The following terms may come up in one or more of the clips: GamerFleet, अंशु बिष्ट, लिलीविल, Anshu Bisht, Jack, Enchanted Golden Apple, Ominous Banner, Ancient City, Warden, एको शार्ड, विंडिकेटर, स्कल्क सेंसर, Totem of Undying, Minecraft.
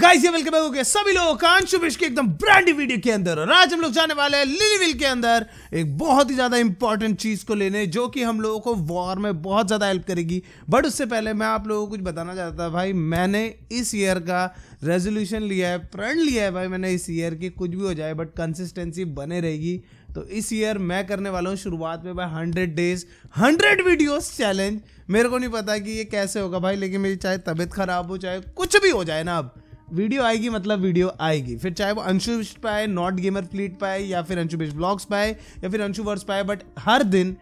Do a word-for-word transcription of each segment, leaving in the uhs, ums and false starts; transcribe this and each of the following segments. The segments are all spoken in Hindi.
गाइस ये वेलकम हो गया सभी लोग अंशु बिष्ट के एकदम ब्रांडी वीडियो के अंदर। और आज हम लोग जाने वाले हैं लिलीविल के अंदर एक बहुत ही ज्यादा इंपॉर्टेंट चीज को लेने, जो कि हम लोगों को वॉर में बहुत ज्यादा हेल्प करेगी। बट उससे पहले मैं आप लोगों को कुछ बताना चाहता था। भाई मैंने इस ईयर का रेजोल्यूशन लिया है, प्रण लिया है भाई मैंने इस ईयर की, कुछ भी हो जाए बट कंसिस्टेंसी बने रहेगी। तो इस ईयर मैं करने वाला हूँ शुरुआत में भाई hundred days hundred videos challenge. मेरे को नहीं पता कि ये कैसे होगा भाई, लेकिन मेरी चाहे तबीयत खराब हो चाहे कुछ भी हो जाए ना, अब वीडियो आएगी मतलब वीडियो आएगी। फिर चाहे वो अंशु बिष्ट पाए, नॉट गेमर फ्लीट पाए, या फिर अंशु बिष्ट ब्लॉग्स पाए, या फिर अंशु वर्स पाए, बट हर दिन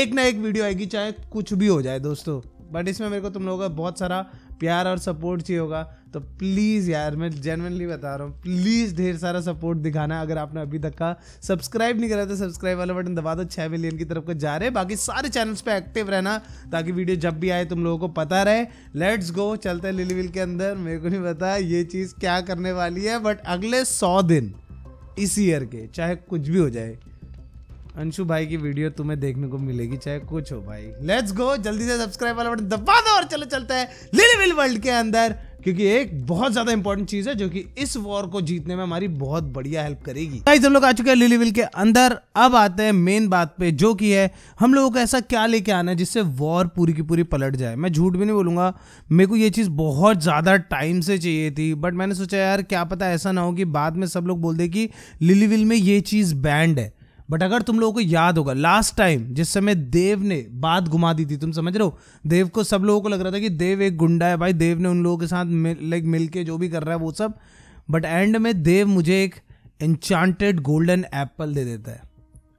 एक ना एक वीडियो आएगी चाहे कुछ भी हो जाए दोस्तों। बट इसमें मेरे को तुम लोगों का बहुत सारा प्यार और सपोर्ट चाहिए होगा। तो प्लीज़ यार मैं जेन्युइनली बता रहा हूँ, प्लीज़ ढेर सारा सपोर्ट दिखाना। अगर आपने अभी तक का सब्सक्राइब नहीं करा तो सब्सक्राइब वाला बटन दबा दो। छः मिलियन की तरफ को जा रहे, बाकी सारे चैनल्स पे एक्टिव रहना ताकि वीडियो जब भी आए तुम लोगों को पता रहे। लेट्स गो, चलते हैं लिलीविल के अंदर। मेरे को नहीं पता ये चीज़ क्या करने वाली है, बट अगले सौ दिन इस ईयर के चाहे कुछ भी हो जाए अंशु भाई की वीडियो तुम्हें देखने को मिलेगी, चाहे कुछ हो भाई। लेट्स गो, जल्दी से सब्सक्राइब वाला बटन दबा दो और चलो चलते हैं लिलीविल वर्ल्ड के अंदर, क्योंकि एक बहुत ज्यादा इंपॉर्टेंट चीज है जो कि इस वॉर को जीतने में हमारी बहुत बढ़िया हेल्प करेगी। गाइस हम लोग आ चुके हैं लिलीविल के अंदर। अब आते हैं मेन बात पे, जो कि है हम लोगों को ऐसा क्या लेके आना है जिससे वॉर पूरी की पूरी पलट जाए। मैं झूठ भी नहीं बोलूंगा, मेरे को ये चीज़ बहुत ज़्यादा टाइम से चाहिए थी, बट मैंने सोचा यार क्या पता ऐसा ना हो कि बाद में सब लोग बोल दे कि लिलीविल में ये चीज़ बैंड है। बट अगर तुम लोगों को याद होगा लास्ट टाइम जिस समय देव ने बात घुमा दी थी, तुम समझ रहे हो, देव को सब लोगों को लग रहा था कि देव एक गुंडा है भाई, देव ने उन लोगों के साथ लाइक मिल के जो भी कर रहा है वो सब, बट एंड में देव मुझे एक एन्चांटेड गोल्डन एप्पल दे देता है।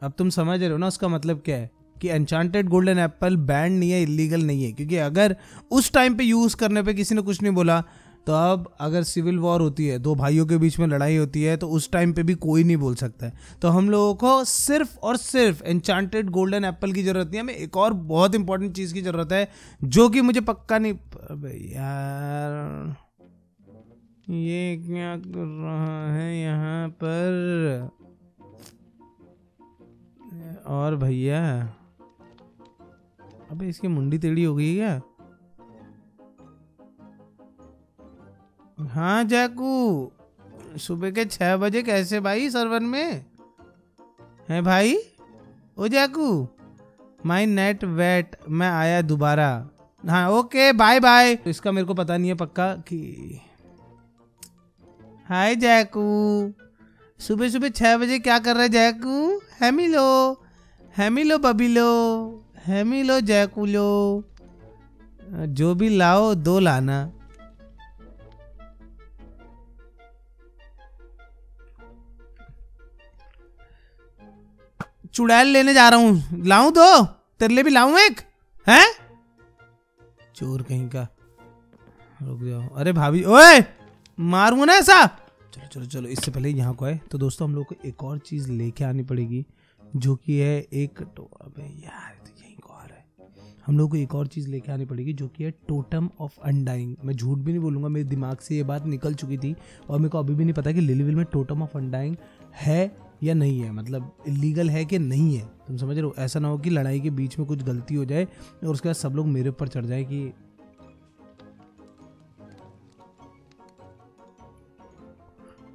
अब तुम समझ रहे हो ना उसका मतलब क्या है, कि एन्चांटेड गोल्डन एप्पल बैंड नहीं है, इलीगल नहीं है, क्योंकि अगर उस टाइम पे यूज़ करने पे किसी ने कुछ नहीं बोला तो अब अगर सिविल वॉर होती है, दो भाइयों के बीच में लड़ाई होती है, तो उस टाइम पे भी कोई नहीं बोल सकता है। तो हम लोगों को सिर्फ और सिर्फ एन्चांटेड गोल्डन एप्पल की ज़रूरत नहीं है, हमें एक और बहुत इंपॉर्टेंट चीज़ की ज़रूरत है जो कि मुझे पक्का नहीं, यार ये क्या कर रहा है यहाँ पर। और भैया अबे इसकी मुंडी टेढ़ी हो गई क्या? हाँ जैकू, सुबह के छः बजे कैसे भाई सर्वर में है भाई? ओ जैकू माई नेट वेट, मैं आया दोबारा। हाँ ओके बाय बाय। तो इसका मेरे को पता नहीं है पक्का कि हाय जैकू, सुबह सुबह छः बजे क्या कर रहे जैकू? हैमिलो हैमिलो बबीलो हैमिलो जैकूलो, जो भी लाओ दो लाना। चुड़ैल लेने जा रहा हूँ, लाऊं दो? तेरे लिए भी लाऊं एक? हैं चोर कहीं का, रुक जाओ। अरे भाभी ओए मारूंगा ना ऐसा। चलो चलो चलो, इससे पहले यहाँ को आए तो दोस्तों हम लोग को एक और चीज़ लेके आनी पड़ेगी जो कि है एक तो, अबे यार यहीं को आ रहा है। हम लोग को एक और चीज़ लेके आनी पड़ेगी जो कि है टोटम ऑफ अनडाइंग। मैं झूठ भी नहीं बोलूँगा, मेरे दिमाग से ये बात निकल चुकी थी और मेरे को अभी भी नहीं पता कि लिलीविल में टोटम ऑफ अनडाइंग है या नहीं है, मतलब इलीगल है कि नहीं है, तुम समझ रहे हो। ऐसा ना हो कि लड़ाई के बीच में कुछ गलती हो जाए और उसके बाद सब लोग मेरे ऊपर चढ़ जाए कि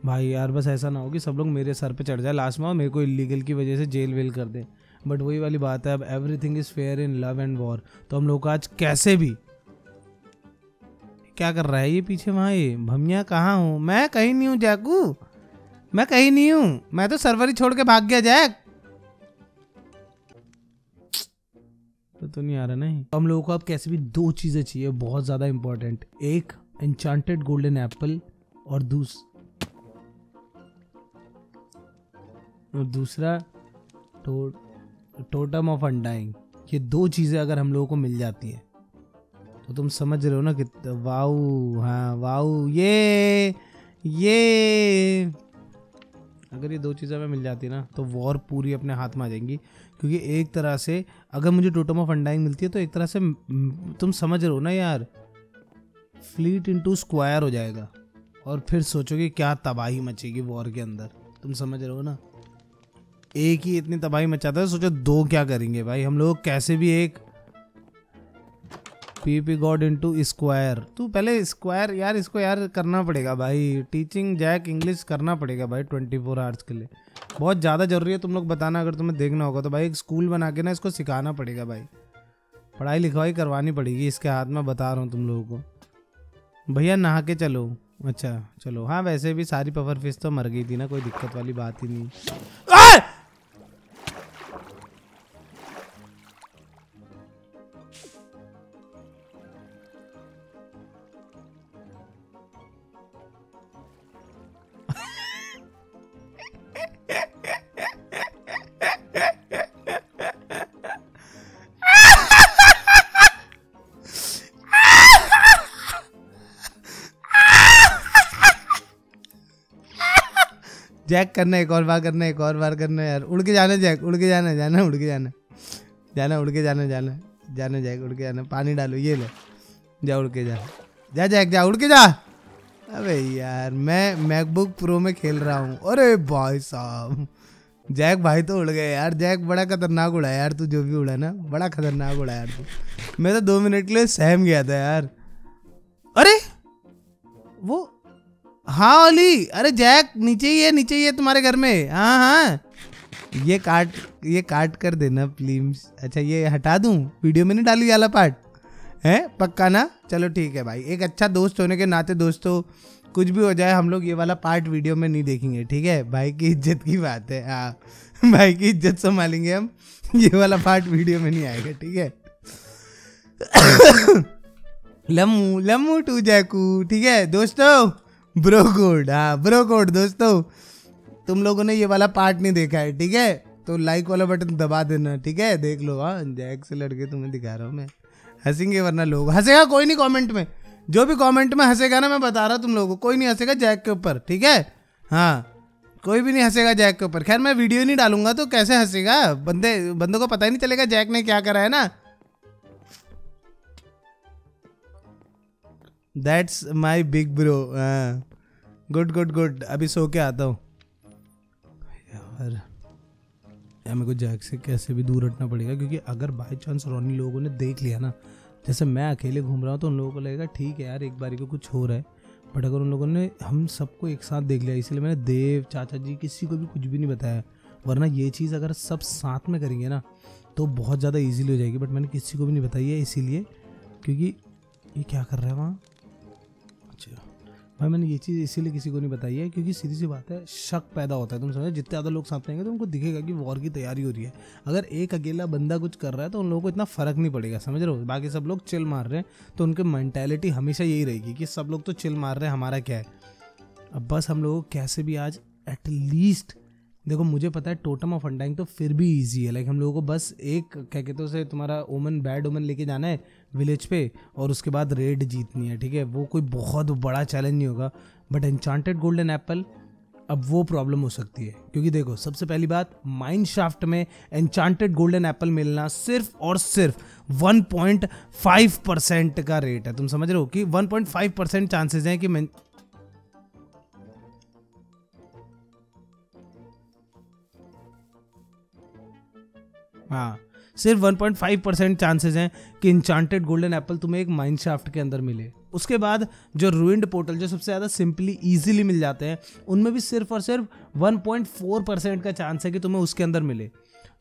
भाई यार, बस ऐसा ना हो कि सब लोग मेरे सर पे चढ़ जाए लास्ट में और मेरे को इलीगल की वजह से जेल वेल कर दें। बट वही वाली बात है, अब everything is fair in love and war. तो हम लोग आज कैसे भी, क्या कर रहा है ये पीछे वहाँ, ये भमिया कहाँ हूँ मैं? कहीं नहीं हूँ जैकू, मैं कहीं नहीं हूँ, मैं तो सर्वर ही छोड़ के भाग गया जैक। तो, तो नहीं आ रहा नहीं। हम लोगों को अब कैसे भी दो चीजें चाहिए बहुत ज्यादा इंपॉर्टेंट, एक एन्चांटेड गोल्डन एप्पल और दूस और दूसरा टो, टोटम ऑफ अनडाइंग। ये दो चीजें अगर हम लोगों को मिल जाती है तो तुम समझ रहे हो ना कि वाओ। हाँ वाओ, ये ये अगर ये दो चीज़ें हमें मिल जाती ना तो वॉर पूरी अपने हाथ में आ जाएंगी, क्योंकि एक तरह से अगर मुझे टोटम ऑफ अनडाइंग मिलती है तो एक तरह से तुम समझ रहे हो ना यार, फ्लीट इनटू स्क्वायर हो जाएगा और फिर सोचोगे क्या तबाही मचेगी वॉर के अंदर, तुम समझ रहे हो ना। एक ही इतनी तबाही मचाता है, सोचो दो क्या करेंगे भाई। हम लोग कैसे भी एक पी पी गॉड इनटू स्क्वायर। तू पहले स्क्वायर यार, इसको यार करना पड़ेगा भाई, टीचिंग जैक इंग्लिश करना पड़ेगा भाई ट्वेंटी फोर आवर्स के लिए, बहुत ज़्यादा ज़रूरी है। तुम लोग बताना अगर तुम्हें देखना होगा तो भाई एक स्कूल बना के ना इसको सिखाना पड़ेगा भाई, पढ़ाई लिखाई करवानी पड़ेगी इसके हाथ में, बता रहा हूँ तुम लोगों को। भैया नहा के चलो, अच्छा चलो। हाँ वैसे भी सारी पफर फिश तो मर गई थी ना, कोई दिक्कत वाली बात ही नहीं। जैक करना है, एक और बार करना है, एक और बार करना है यार। उड़ के जाना जैक, उड़ के जाना जाना उड़ के जाना जाना उड़ के जाना जाना जाना जैक उड़ के जाना। पानी डालो, ये लो, जा उड़ के जा, जा जैक जा उड़ के जा। अबे यार मैं मैकबुक प्रो में खेल रहा हूँ। अरे भाई साहब जैक भाई तो उड़ गए यार। जैक बड़ा खतरनाक उड़ा यार, तू जो भी उड़ा ना बड़ा खतरनाक उड़ा यार तू। मैं तो दो मिनट के लिए सहम गया था यार। अरे वो हाँ ओली, अरे जैक नीचे ही है, नीचे ही है तुम्हारे घर में। हाँ हाँ ये काट, ये काट कर देना प्लीज। अच्छा ये हटा दूँ, वीडियो में नहीं डाली वाला पार्ट है पक्का ना? चलो ठीक है भाई, एक अच्छा दोस्त होने के नाते दोस्तों कुछ भी हो जाए हम लोग ये वाला पार्ट वीडियो में नहीं देखेंगे, ठीक है? भाई की इज्जत की बात है, हाँ भाई की इज्जत संभालेंगे हम, ये वाला पार्ट वीडियो में नहीं आएगा, ठीक है? लम्मू लम्मू टू जैकू, ठीक है दोस्तों? ब्रो कोड, हाँ ब्रो कोड। दोस्तों तुम लोगों ने ये वाला पार्ट नहीं देखा है, ठीक है? तो लाइक वाला बटन दबा देना, ठीक है? देख लो, हाँ जैक से लड़के तुम्हें दिखा रहा हूँ मैं। हंसेंगे वरना लोग, हंसेगा कोई नहीं कमेंट में, जो भी कमेंट में हंसेगा ना मैं बता रहा हूँ तुम लोगों को, कोई नहीं हंसेगा जैक के ऊपर, ठीक है? हाँ कोई भी नहीं हंसेगा जैक के ऊपर। खैर मैं वीडियो नहीं डालूंगा तो कैसे हंसेगा बंदे, बंदों को पता ही नहीं चलेगा जैक ने क्या करा है ना। दैट्स माई बिग ब्रो, हाँ गुड गुड गुड। अभी सो के आता हूँ यार, यार मेरे को जैक से कैसे भी दूर हटना पड़ेगा, क्योंकि अगर बाई चांस रोनी लोगों ने देख लिया ना, जैसे मैं अकेले घूम रहा हूँ तो उन लोगों को लगेगा ठीक है यार एक बारी को कुछ हो रहा है, बट अगर उन लोगों ने हम सबको एक साथ देख लिया, इसलिए मैंने देव चाचा जी किसी को भी कुछ भी नहीं बताया, वरना ये चीज़ अगर सब साथ में करेंगे ना तो बहुत ज़्यादा ईजीली हो जाएगी, बट मैंने किसी को भी नहीं बताई है इसीलिए, क्योंकि ये क्या कर रहा है वहाँ। अच्छा भाई मैंने ये चीज़ इसीलिए किसी को नहीं बताई है क्योंकि सीधी सी बात है शक पैदा होता है, तुम समझो? जितने ज़्यादा लोग साथ रहेंगे तो उनको दिखेगा कि वॉर की तैयारी हो रही है, अगर एक अकेला बंदा कुछ कर रहा है तो उन लोगों को इतना फ़र्क नहीं पड़ेगा, समझ रहे हो? बाकी सब लोग चिल मार रहे हैं तो उनकी मैंटेलिटी हमेशा यही रहेगी कि सब लोग तो चिल मार रहे हैं, हमारा क्या है। अब बस हम लोगों को कैसे भी आज एटलीस्ट, देखो मुझे पता है टोटम ऑफ अनडाइंग तो फिर भी ईजी है, लाइक हम लोगों को बस एक क्या कहते हो से तुम्हारा ओमन बैड ओमन लेके जाना है विलेज पे और उसके बाद रेड जीतनी है, ठीक है? वो कोई बहुत बड़ा चैलेंज नहीं होगा, बट एन्चांटेड गोल्डन एप्पल अब वो प्रॉब्लम हो सकती है, क्योंकि देखो सबसे पहली बात माइन शाफ्ट में एन्चांटेड गोल्डन एप्पल मिलना सिर्फ और सिर्फ वन पॉइंट फाइव परसेंट का रेट है, तुम समझ रहे हो कि one point five percent chances हैं कि हाँ सिर्फ one point five percent chances हैं कि एन्चांटेड गोल्डन एप्पल तुम्हें एक माइन शाफ्ट के अंदर मिले। उसके बाद जो रूइंड पोर्टल जो सबसे ज़्यादा सिंपली इजीली मिल जाते हैं उनमें भी सिर्फ और सिर्फ वन पॉइंट फोर परसेंट का चांस है कि तुम्हें उसके अंदर मिले।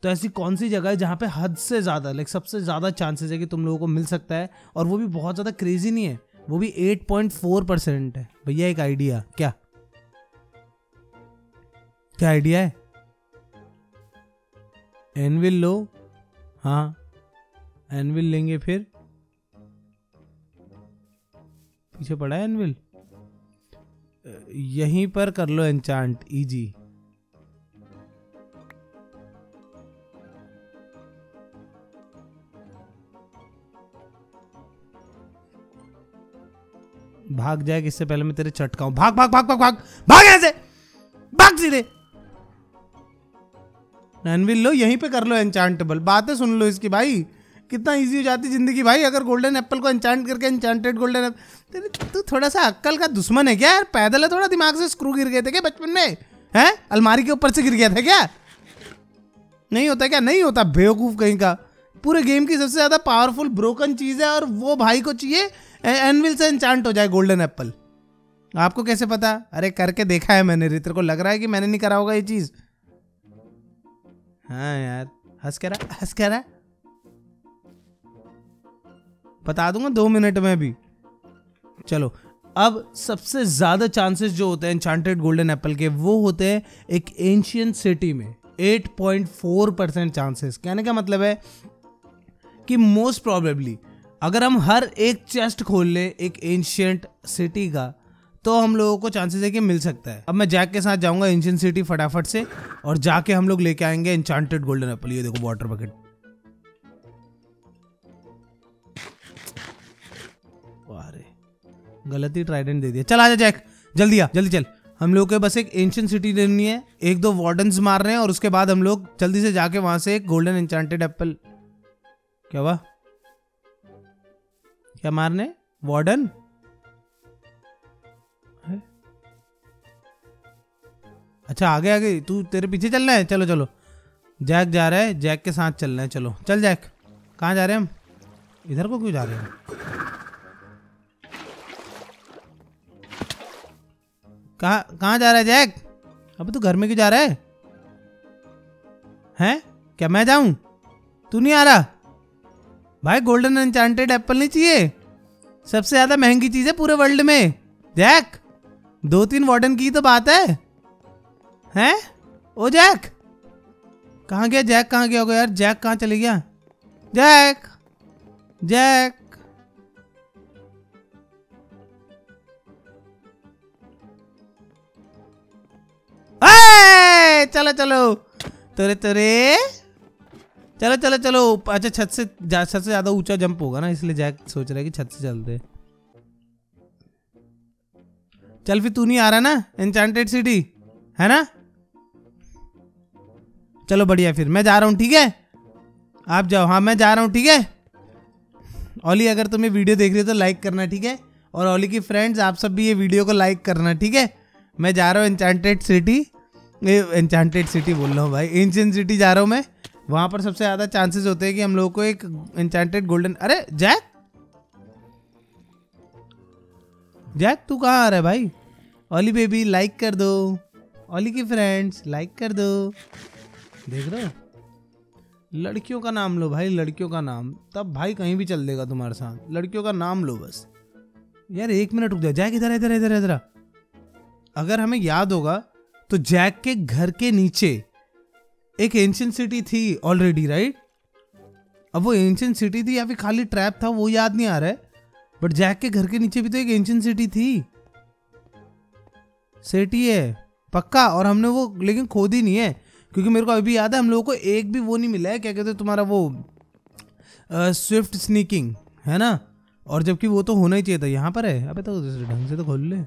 तो ऐसी कौन सी जगह है जहाँ पे हद से ज़्यादा लाइक सबसे ज़्यादा चांसेस है कि तुम लोगों को मिल सकता है, और वो भी बहुत ज़्यादा क्रेजी नहीं है, वो भी एट पॉइंट फोर परसेंट है। भैया एक आइडिया, क्या क्या आइडिया है? एनविल लो, हाँ एनविल लेंगे, फिर पीछे पड़ा है एनविल, यहीं पर कर लो एन्चांट, इजी। भाग जाए इससे पहले मैं तेरे चटकाऊं, भाग भाग भाग भाग भाग भाग ऐसे भाग सीधे। एनविल लो, यहीं पे कर लो एन्चांटेबल, बातें सुन लो इसकी भाई, कितना इजी हो जाती जिंदगी भाई अगर गोल्डन एप्पल को एन्चांट करके एन्चांटेड गोल्डन एप्पल। तेरे तू थोड़ा सा अक्कल का दुश्मन है क्या यार? पैदल है, थोड़ा दिमाग से स्क्रू गिर गए थे क्या बचपन में? हैं अलमारी के ऊपर से गिर गया था क्या? नहीं होता क्या? नहीं होता बेवकूफ़ कहीं का। पूरे गेम की सबसे ज्यादा पावरफुल ब्रोकन चीज है और वो भाई को चाहिए एनविल से एन्चांट हो जाए गोल्डन एप्पल। आपको कैसे पता? अरे करके देखा है मैंने। रितर को लग रहा है कि मैंने नहीं करा होगा ये चीज। हाँ यार हंस के रहा हंस के रहा बता दूंगा दो मिनट में भी। चलो अब सबसे ज्यादा चांसेस जो होते हैं एन्चांटेड गोल्डन एप्पल के वो होते हैं एक एंशियंट सिटी में आठ पॉइंट चार परसेंट चांसेस। कहने का मतलब है कि मोस्ट प्रॉबेबली अगर हम हर एक चेस्ट खोल ले एक एंशियंट सिटी का तो हम लोगों को चांसेस है कि मिल सकता है। अब मैं जैक के साथ जाऊंगा एंशियंट सिटी फटाफट से और जाके हम लोग लेके आएंगे एन्चांटेड गोल्डन एप्पल। ये देखो वाटर बकेट, गलती ट्राइडेंट दे दिया। चल आजा जैक, जल्दी आ, जल्दी चल। हम लोग के बस एक एंशियंट सिटी लेनी है, एक दो वार्डन्स मार रहे हैं और उसके बाद हम लोग जल्दी से जाके वहां से एक गोल्डन एन्चांटेड एप्पल। क्या हुआ? क्या मारने वार्डन? अच्छा आगे आगे, तू तेरे पीछे चलना है। चलो चलो जैक जा रहा है, जैक के साथ चलना है। चलो चल जैक। कहाँ जा रहे हैं हम? इधर को क्यों जा रहे हैं? कहाँ कहाँ जा रहा है जैक? अब तू घर में क्यों जा रहा है? हैं? क्या मैं जाऊं? तू नहीं आ रहा भाई? गोल्डन एन्चांटेड एप्पल नहीं चाहिए? सबसे ज्यादा महंगी चीज है पूरे वर्ल्ड में जैक। दो तीन वार्डन की तो बात है। हैं? ओ जैक कहाँ गया? जैक कहाँ गया होगा यार? जैक कहाँ चले गया? जैक जैक चलो चलो तुरे तुरे चलो चलो चलो। अच्छा छत से छत से ज्यादा ऊंचा जंप होगा ना, इसलिए जैक सोच रहा है कि छत से चलते। चल फिर, तू नहीं आ रहा ना एन्चांटेड सिटी है ना? चलो बढ़िया, फिर मैं जा रहा हूँ ठीक है, आप जाओ। हाँ मैं जा रहा हूँ ठीक है। ओली अगर तुम ये वीडियो देख रहे हो तो लाइक करना ठीक है, और ओली की फ्रेंड्स आप सब भी ये वीडियो को लाइक करना ठीक है। मैं जा रहा हूँ एन्चांटेड सिटी, एन्चांटेड सिटी बोल रहा हूँ भाई, एंशियंट सिटी जा रहा हूँ मैं। वहाँ पर सबसे ज़्यादा चांसेस होते हैं कि हम लोगों को एक एन्चांटेड गोल्डन। अरे जैक जैक तू कहाँ आ रहा है भाई? ओली बेबी लाइक कर दो, ओली की फ्रेंड्स लाइक कर दो। देख रहे हो लड़कियों का नाम लो भाई, लड़कियों का नाम, तब भाई कहीं भी चल देगा तुम्हारे साथ। लड़कियों का नाम लो बस। यार एक मिनट रुक जाए जैक, इधर इधर इधर इधर। अगर हमें याद होगा तो जैक के घर के नीचे एक एंशियंट सिटी थी ऑलरेडी राइट। अब वो एंशियंट सिटी थी या फिर खाली ट्रैप था वो याद नहीं आ रहा है, बट जैक के घर के नीचे भी तो एक एंशियंट सिटी थी। सिटी है पक्का, और हमने वो लेकिन खोद ही नहीं है, क्योंकि मेरे को अभी याद है हम लोगों को एक भी वो नहीं मिला है, क्या कहते हैं तुम्हारा वो स्विफ्ट स्नीकिंग है ना, और जबकि वो तो होना ही चाहिए था। यहाँ पर है, अब तो ढंग से तो खोल ले।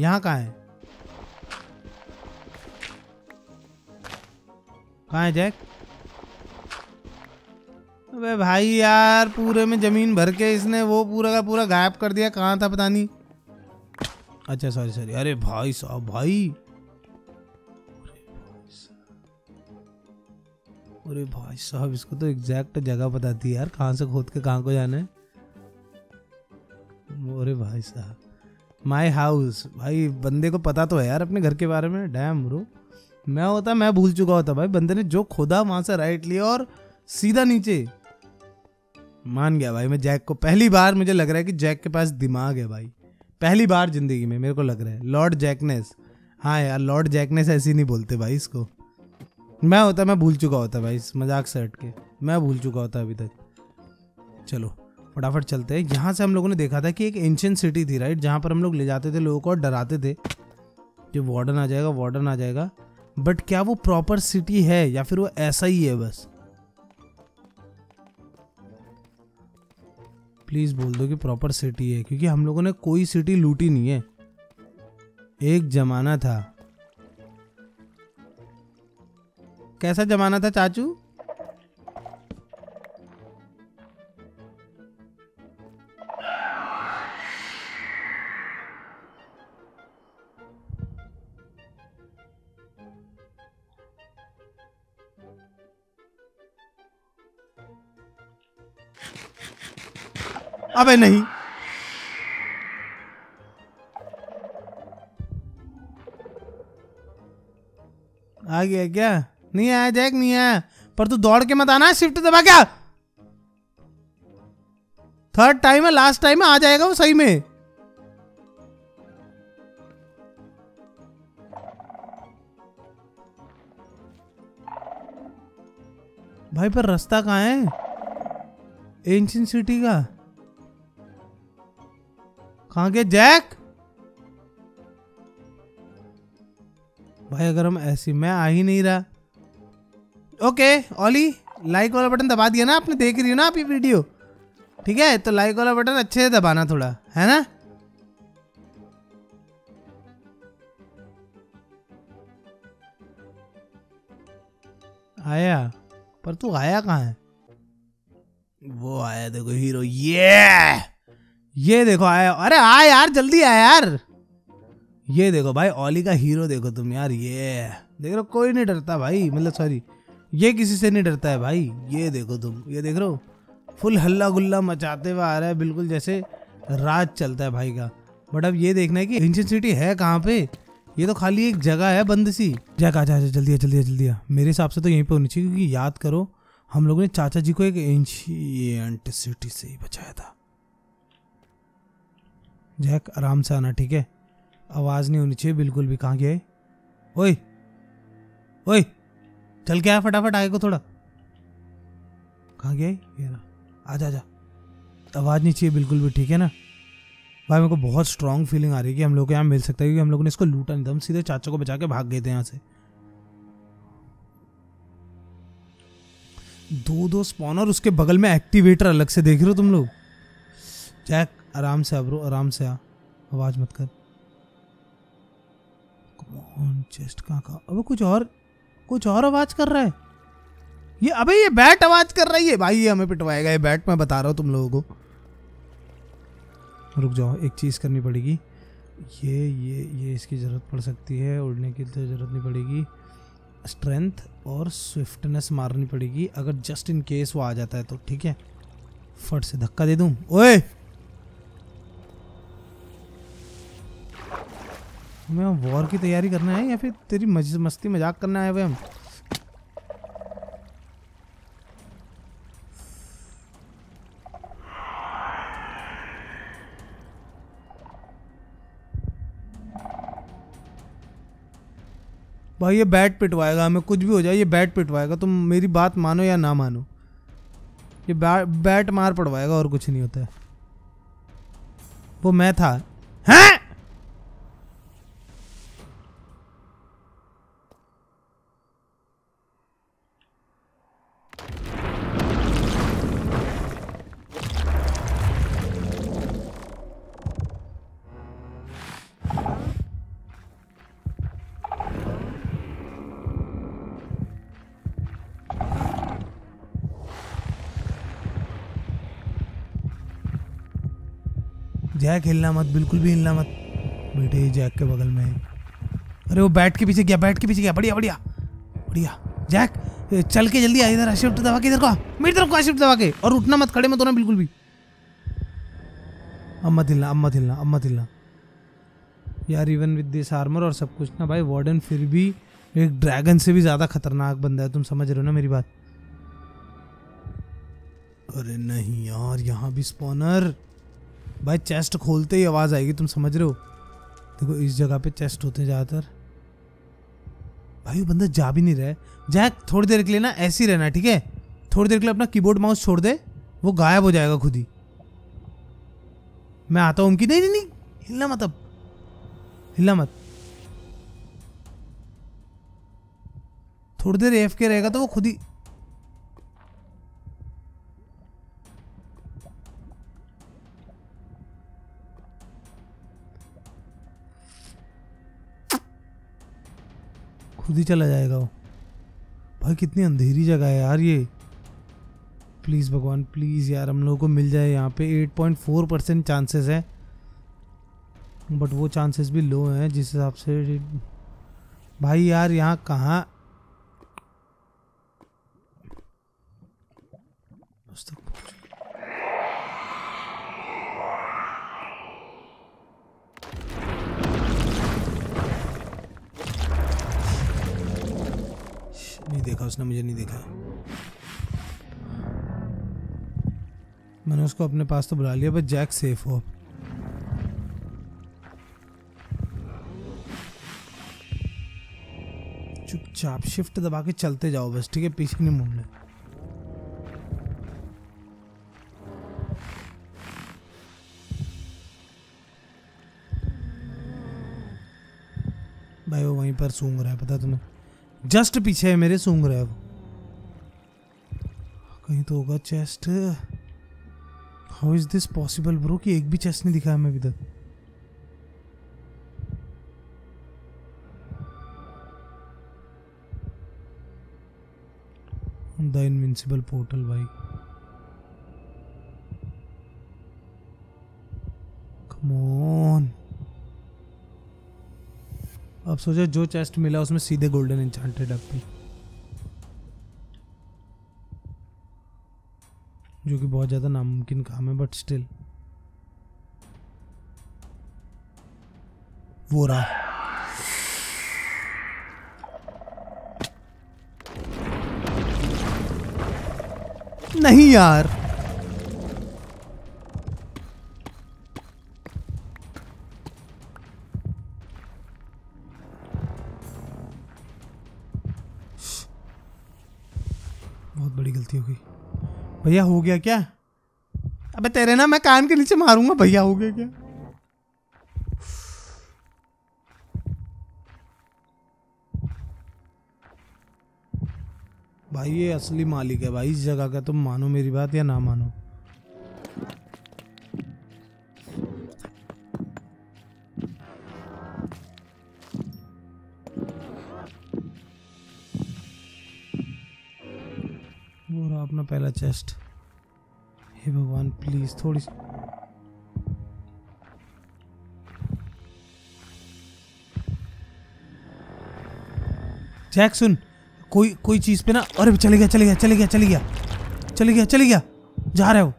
यहाँ कहाँ है? कहाँ है जैक? अबे भाई यार पूरे में जमीन भर के इसने वो पूरा का पूरा गायब कर दिया। कहाँ था पता नहीं। अच्छा सॉरी सॉरी। अरे भाई साहब भाई, अरे भाई साहब इसको तो एग्जैक्ट जगह पता थी यार, कहाँ से खोद के कहाँ को जाना है। अरे भाई साहब माय हाउस, भाई बंदे को पता तो है यार अपने घर के बारे में। डैम ब्रो, मैं होता मैं भूल चुका होता भाई। बंदे ने जो खोदा वहां से राइट लिया और सीधा नीचे। मान गया भाई मैं जैक को। पहली बार मुझे लग रहा है कि जैक के पास दिमाग है भाई, पहली बार जिंदगी में मेरे को लग रहा है। Lord Jackness. हाँ यार लॉर्ड जैकनेस ऐसी नहीं बोलते भाई इसको। मैं होता मैं भूल चुका होता भाई, इस मजाक से हट के मैं भूल चुका होता अभी तक। चलो फटाफट चलते हैं। यहाँ से हम लोगों ने देखा था कि एक एंशियंट सिटी थी राइट, जहाँ पर हम लोग ले जाते थे लोगों को और डराते थे कि वार्डन आ जाएगा वार्डन आ जाएगा। बट क्या वो प्रॉपर सिटी है या फिर वो ऐसा ही है बस? प्लीज बोल दो कि प्रॉपर सिटी है, क्योंकि हम लोगों ने कोई सिटी लूटी नहीं है। एक जमाना था, कैसा जमाना था चाचू? अबे नहीं, आ गया क्या? नहीं आया जैक, नहीं आया। पर तू दौड़ के मत आना, शिफ्ट दबा। क्या थर्ड टाइम है, लास्ट टाइम है, आ जाएगा वो सही में। भाई पर रास्ता कहाँ है एंशिएंट सिटी का? कहाँ गया जैक? भाई अगर हम ऐसी, मैं आ ही नहीं रहा। ओके ओली, लाइक वाला बटन दबा दिया ना आपने? देख रही हो ना आप ये वीडियो? ठीक है, तो लाइक वाला बटन अच्छे से दबाना थोड़ा, है ना? आया, पर तू आया कहाँ है? वो आया, देखो हीरो, ये ये देखो आया। अरे आ यार, जल्दी आ यार। ये देखो भाई, ओली का हीरो देखो तुम यार। ये देख रहे, कोई नहीं डरता भाई, मतलब सॉरी, ये किसी से नहीं डरता है भाई। ये देखो तुम, ये देख रहे हो, फुल हल्ला गुल्ला मचाते हुए आ रहा है, बिल्कुल जैसे राज चलता है भाई का। बट अब ये देखना है कि एंशिएंट सिटी है कहाँ पे। ये तो खाली एक जगह है बंद सी। जैक आजा, आजा जल्दी जल्दी जल्दी। मेरे हिसाब से तो यहीं पे होनी चाहिए, क्योंकि याद करो हम लोगों ने चाचा जी को एक एंशिएंट सिटी से ही बचाया था। जैक आराम से आना, ठीक है? आवाज नहीं होनी चाहिए बिल्कुल भी। कहाँ गए? ओए ओए, चल के आया फटाफट, आगे को थोड़ा। कहाँ गए? आजा आजा, आवाज नहीं चाहिए बिल्कुल भी, ठीक है ना? भाई मेरे को बहुत स्ट्रांग फीलिंग आ रही है कि हम लोग को यहाँ मिल सकता है, क्योंकि हम लोगों ने इसको लूटा नहीं था। हम सीधे चाचा को बचा के भाग गए थे यहाँ से। दो दो स्पॉनर, उसके बगल में एक्टिवेटर अलग से, देख रहे हो तुम लोग? जैक आराम से आ ब्रो, आराम से आ, आवाज मत कर। चेस्ट कहाँ का? अबे कुछ और कुछ और आवाज कर रहा है ये। अबे ये बैट आवाज कर रही है भाई, ये हमें पिटवाएगा ये बैट, मैं बता रहा हूँ तुम लोगों को। रुक जाओ, एक चीज करनी पड़ेगी। ये ये ये इसकी जरूरत पड़ सकती है, उड़ने की तो जरूरत नहीं पड़ेगी। स्ट्रेंथ और स्विफ्टनेस मारनी पड़ेगी अगर जस्ट इन केस वो आ जाता है तो, ठीक है? फट से धक्का दे दूँ। ओए हमें वॉर की तैयारी करना है या फिर तेरी मस्ती मजाक करना है भाई? हम भाई ये बैट पिटवाएगा हमें, कुछ भी हो जाए ये बैट पिटवाएगा। तुम मेरी बात मानो या ना मानो, ये बै, बैट मार पड़वाएगा और कुछ नहीं होता है। वो मैं था। हैं? जैक हिलना मत, बिल्कुल भी हिलना मत बेटे, जैक के बगल में। अरे वो बैट के पीछे गया, बैट के पीछे गया। बढ़िया बढ़िया बढ़िया। जैक चल के जल्दी आ, इधर शिफ्ट दबा के, इधर को मेरी तरफ को, शिफ्ट दबा के। और उठना मत, खड़े मत होना बिल्कुल भी। अब मत हिलना, अब मत हिलना, अब मत हिलना यार। इवन विद दिस आर्मर और सब कुछ ना भाई, वार्डन फिर भी एक ड्रैगन से भी ज़्यादा खतरनाक बंदा है, तुम समझ रहे हो ना मेरी बात? अरे नहीं यार, यहाँ भी स्पॉनर। भाई चेस्ट खोलते ही आवाज़ आएगी, तुम समझ रहे हो? देखो इस जगह पे चेस्ट होते ज़्यादातर। भाई वो बंदा जा भी नहीं रहा है। जैक थोड़ी देर के लिए ना ऐसे ही रहना, ठीक है? थोड़ी देर के लिए अपना कीबोर्ड माउस छोड़ दे, वो गायब हो जाएगा खुद ही। मैं आता हूँ उनकी। नहीं नहीं नहीं, हिलना मत, अब हिलना मत। थोड़ी देर एफ के रहेगा तो वो खुद ही। खुद ही चला जाएगा वो। भाई कितनी अंधेरी जगह है यार ये। प्लीज़ भगवान, प्लीज़ यार हम लोगों को मिल जाए यहाँ पे। Eight point four percent chances है, बट वो चांसेस भी लो हैं जिस हिसाब से। भाई यार यहाँ कहाँ उस तक पहुँच नहीं देखा, उसने मुझे नहीं देखा। मैंने उसको अपने पास तो बुला लिया, बट जैक सेफ हो। चुपचाप शिफ्ट दबा के चलते जाओ बस, ठीक है? पीछे नहीं मुड़ना। भाई वो वहीं पर सूंघ रहा है, पता तुम्हें? जस्ट पीछे है मेरे, सूंघ रहा है वो। कहीं तो होगा chest. How is this possible bro कि एक भी चेस्ट नहीं दिखा हमें इधर। द इनविंसिबल पोर्टल, भाई कम ऑन। अब सोचो जो चेस्ट मिला उसमें सीधे गोल्डन एन्चांटेड एप्पल, जो कि बहुत ज़्यादा नामुमकिन काम है, बट स्टिल। वो रहा। नहीं यार, बहुत बड़ी गलती हो गई भैया। हो गया क्या? अबे तेरे ना मैं कान के नीचे मारूंगा भैया। हो गया क्या? भाई ये असली मालिक है भाई इस जगह का, तुम मानो मेरी बात या ना मानो। वो रहा अपना पहला चेस्ट। हे भगवान प्लीज थोड़ी सी। जैक सुन, कोई कोई चीज़ पे ना। अरे चले गया चले गया चले गया चले गया चले गया चले गया जा रहा है वो।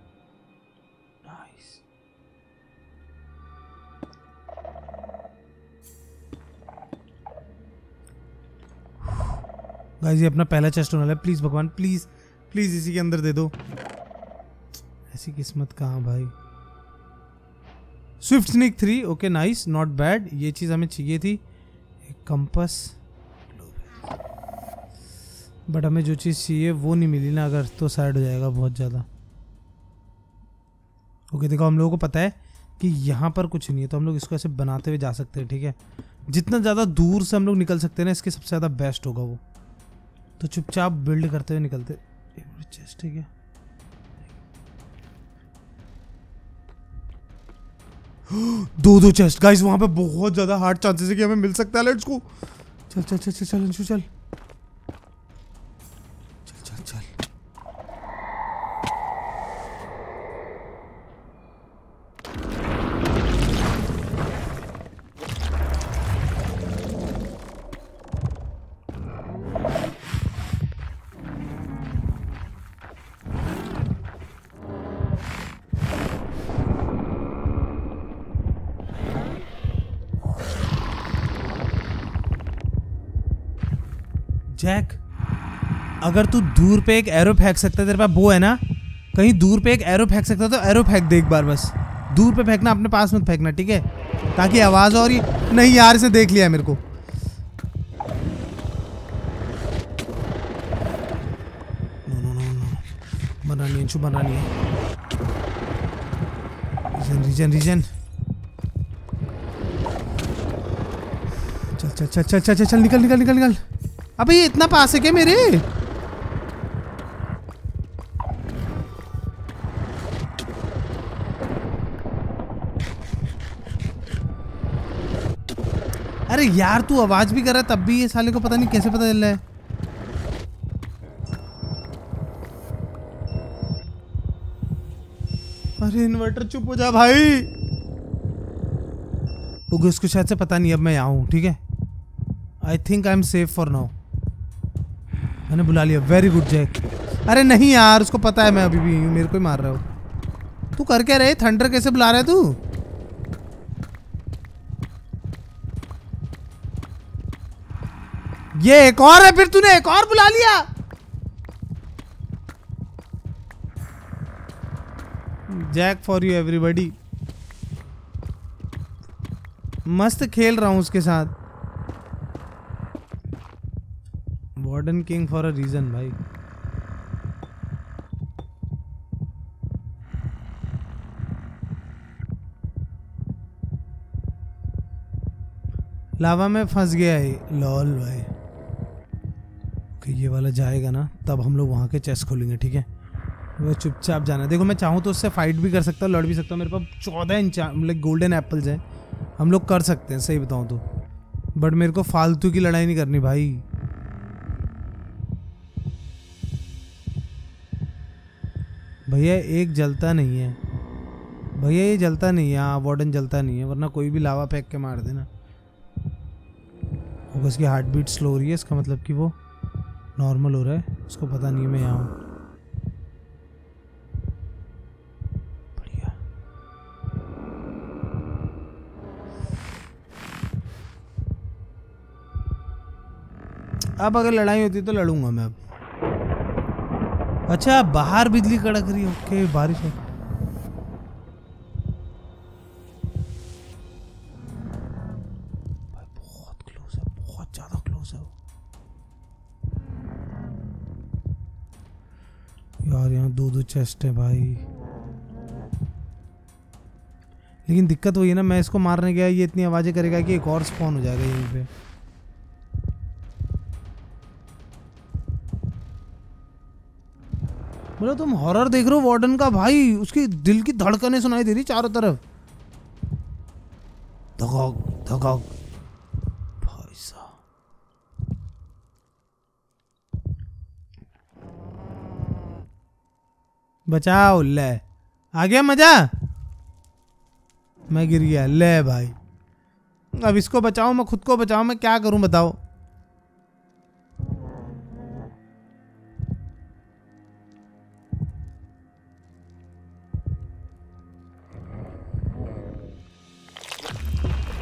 गाइस ये अपना पहला चेस्ट होने वाला है। प्लीज भगवान प्लीज प्लीज इसी के अंदर दे दो। ऐसी किस्मत कहाँ भाई। Swift sneak three, okay nice, not bad. ये चीज़ हमें चाहिए थी, एक कंपस। बट हमें जो चीज़ चाहिए वो नहीं मिली ना, अगर तो सैड हो जाएगा बहुत ज़्यादा। ओके देखो हम लोगों को पता है कि यहाँ पर कुछ नहीं है, तो हम लोग इसको ऐसे बनाते हुए जा सकते हैं, ठीक है? जितना ज़्यादा दूर से हम लोग निकल सकते हैं ना, इसके सबसे ज़्यादा बेस्ट होगा वो। तो चुपचाप बिल्ड करते हुए निकलते। चेस्ट, ठीक है? दो दो चेस्ट गाइस। वहाँ पे बहुत ज़्यादा हार्ड चांसेस है कि हमें मिल सकता है। लेट्स गो, चल चल चल चल चल अंशु, चल जैक। अगर तू दूर पे एक एरो फेंक सकता है, तेरे पास वो है ना, कहीं दूर पे एक एरो फेंक सकता है तो एरो फेंक दे एक बार बस। दूर पे फेंकना, अपने पास मत फेंकना, ठीक है? ताकि आवाज़। और ये नहीं यार, इसे देख लिया मेरे को। नो नो नो नो, मना नहीं अंशु, मना नहीं। रीजन रीजन रीजन चल चल चल चल चल चल निकल निकल निकल निकल। अबे ये इतना पास है क्या मेरे? अरे यार तू आवाज भी कर रहा तब भी ये साले को पता नहीं कैसे पता चल रहा है। अरे इन्वर्टर चुप हो जा भाई। ओके उसको शायद से पता नहीं अब मैं यहाँ हूँ, ठीक है? I think I am safe for now. मैंने बुला लिया, वेरी गुड जैक। अरे नहीं यार, उसको पता है मैं अभी भी हूँ, मेरे को ही मार रहा हो। तू कर क्या रहे? थंडर कैसे बुला रहा है तू? ये एक और है, फिर तूने एक और बुला लिया। Jack for you everybody. मस्त खेल रहा हूं उसके साथ। Warden king for a reason भाई। लावा में फंस गया है लॉल भाई। कि ये वाला जाएगा ना तब हम लोग वहाँ के चेस खोलेंगे, ठीक है। वो चुपचाप जाना। देखो मैं चाहूँ तो उससे फाइट भी कर सकता हूँ, लड़ भी सकता हूँ। मेरे पास चौदह इंच गोल्डन एप्पल्स हैं, हम लोग कर सकते हैं सही बताऊँ तो। बट मेरे को फालतू की लड़ाई नहीं करनी भाई। भैया एक जलता नहीं है, भैया ये जलता नहीं है। हाँ वार्डन जलता नहीं है, वरना कोई भी लावा फेंक के मार देना। उसकी हार्ट बीट स्लो हो रही है, इसका मतलब कि वो नॉर्मल हो रहा है। उसको पता नहीं मैं यहाँ हूँ। बढ़िया अब अगर लड़ाई होती तो लड़ूंगा मैं अब। अच्छा बाहर बिजली कड़क रही है, ओके बारिश है। दो दो चेस्ट है भाई, लेकिन दिक्कत वही है ना, मैं इसको मारने गया ये इतनी आवाजें करेगा कि एक और स्पॉन हो जाएगा यहीं पे। बोलो तुम हॉरर देख रहे हो वार्डन का भाई, उसकी दिल की धड़कनें सुनाई दे रही चारों तरफ। धकाक धकाक भाई साहब। बचाओ, ले आ गया मजा। मैं गिर गया, ले भाई। अब इसको बचाओ, मैं खुद को बचाओ, मैं क्या करूं बताओ।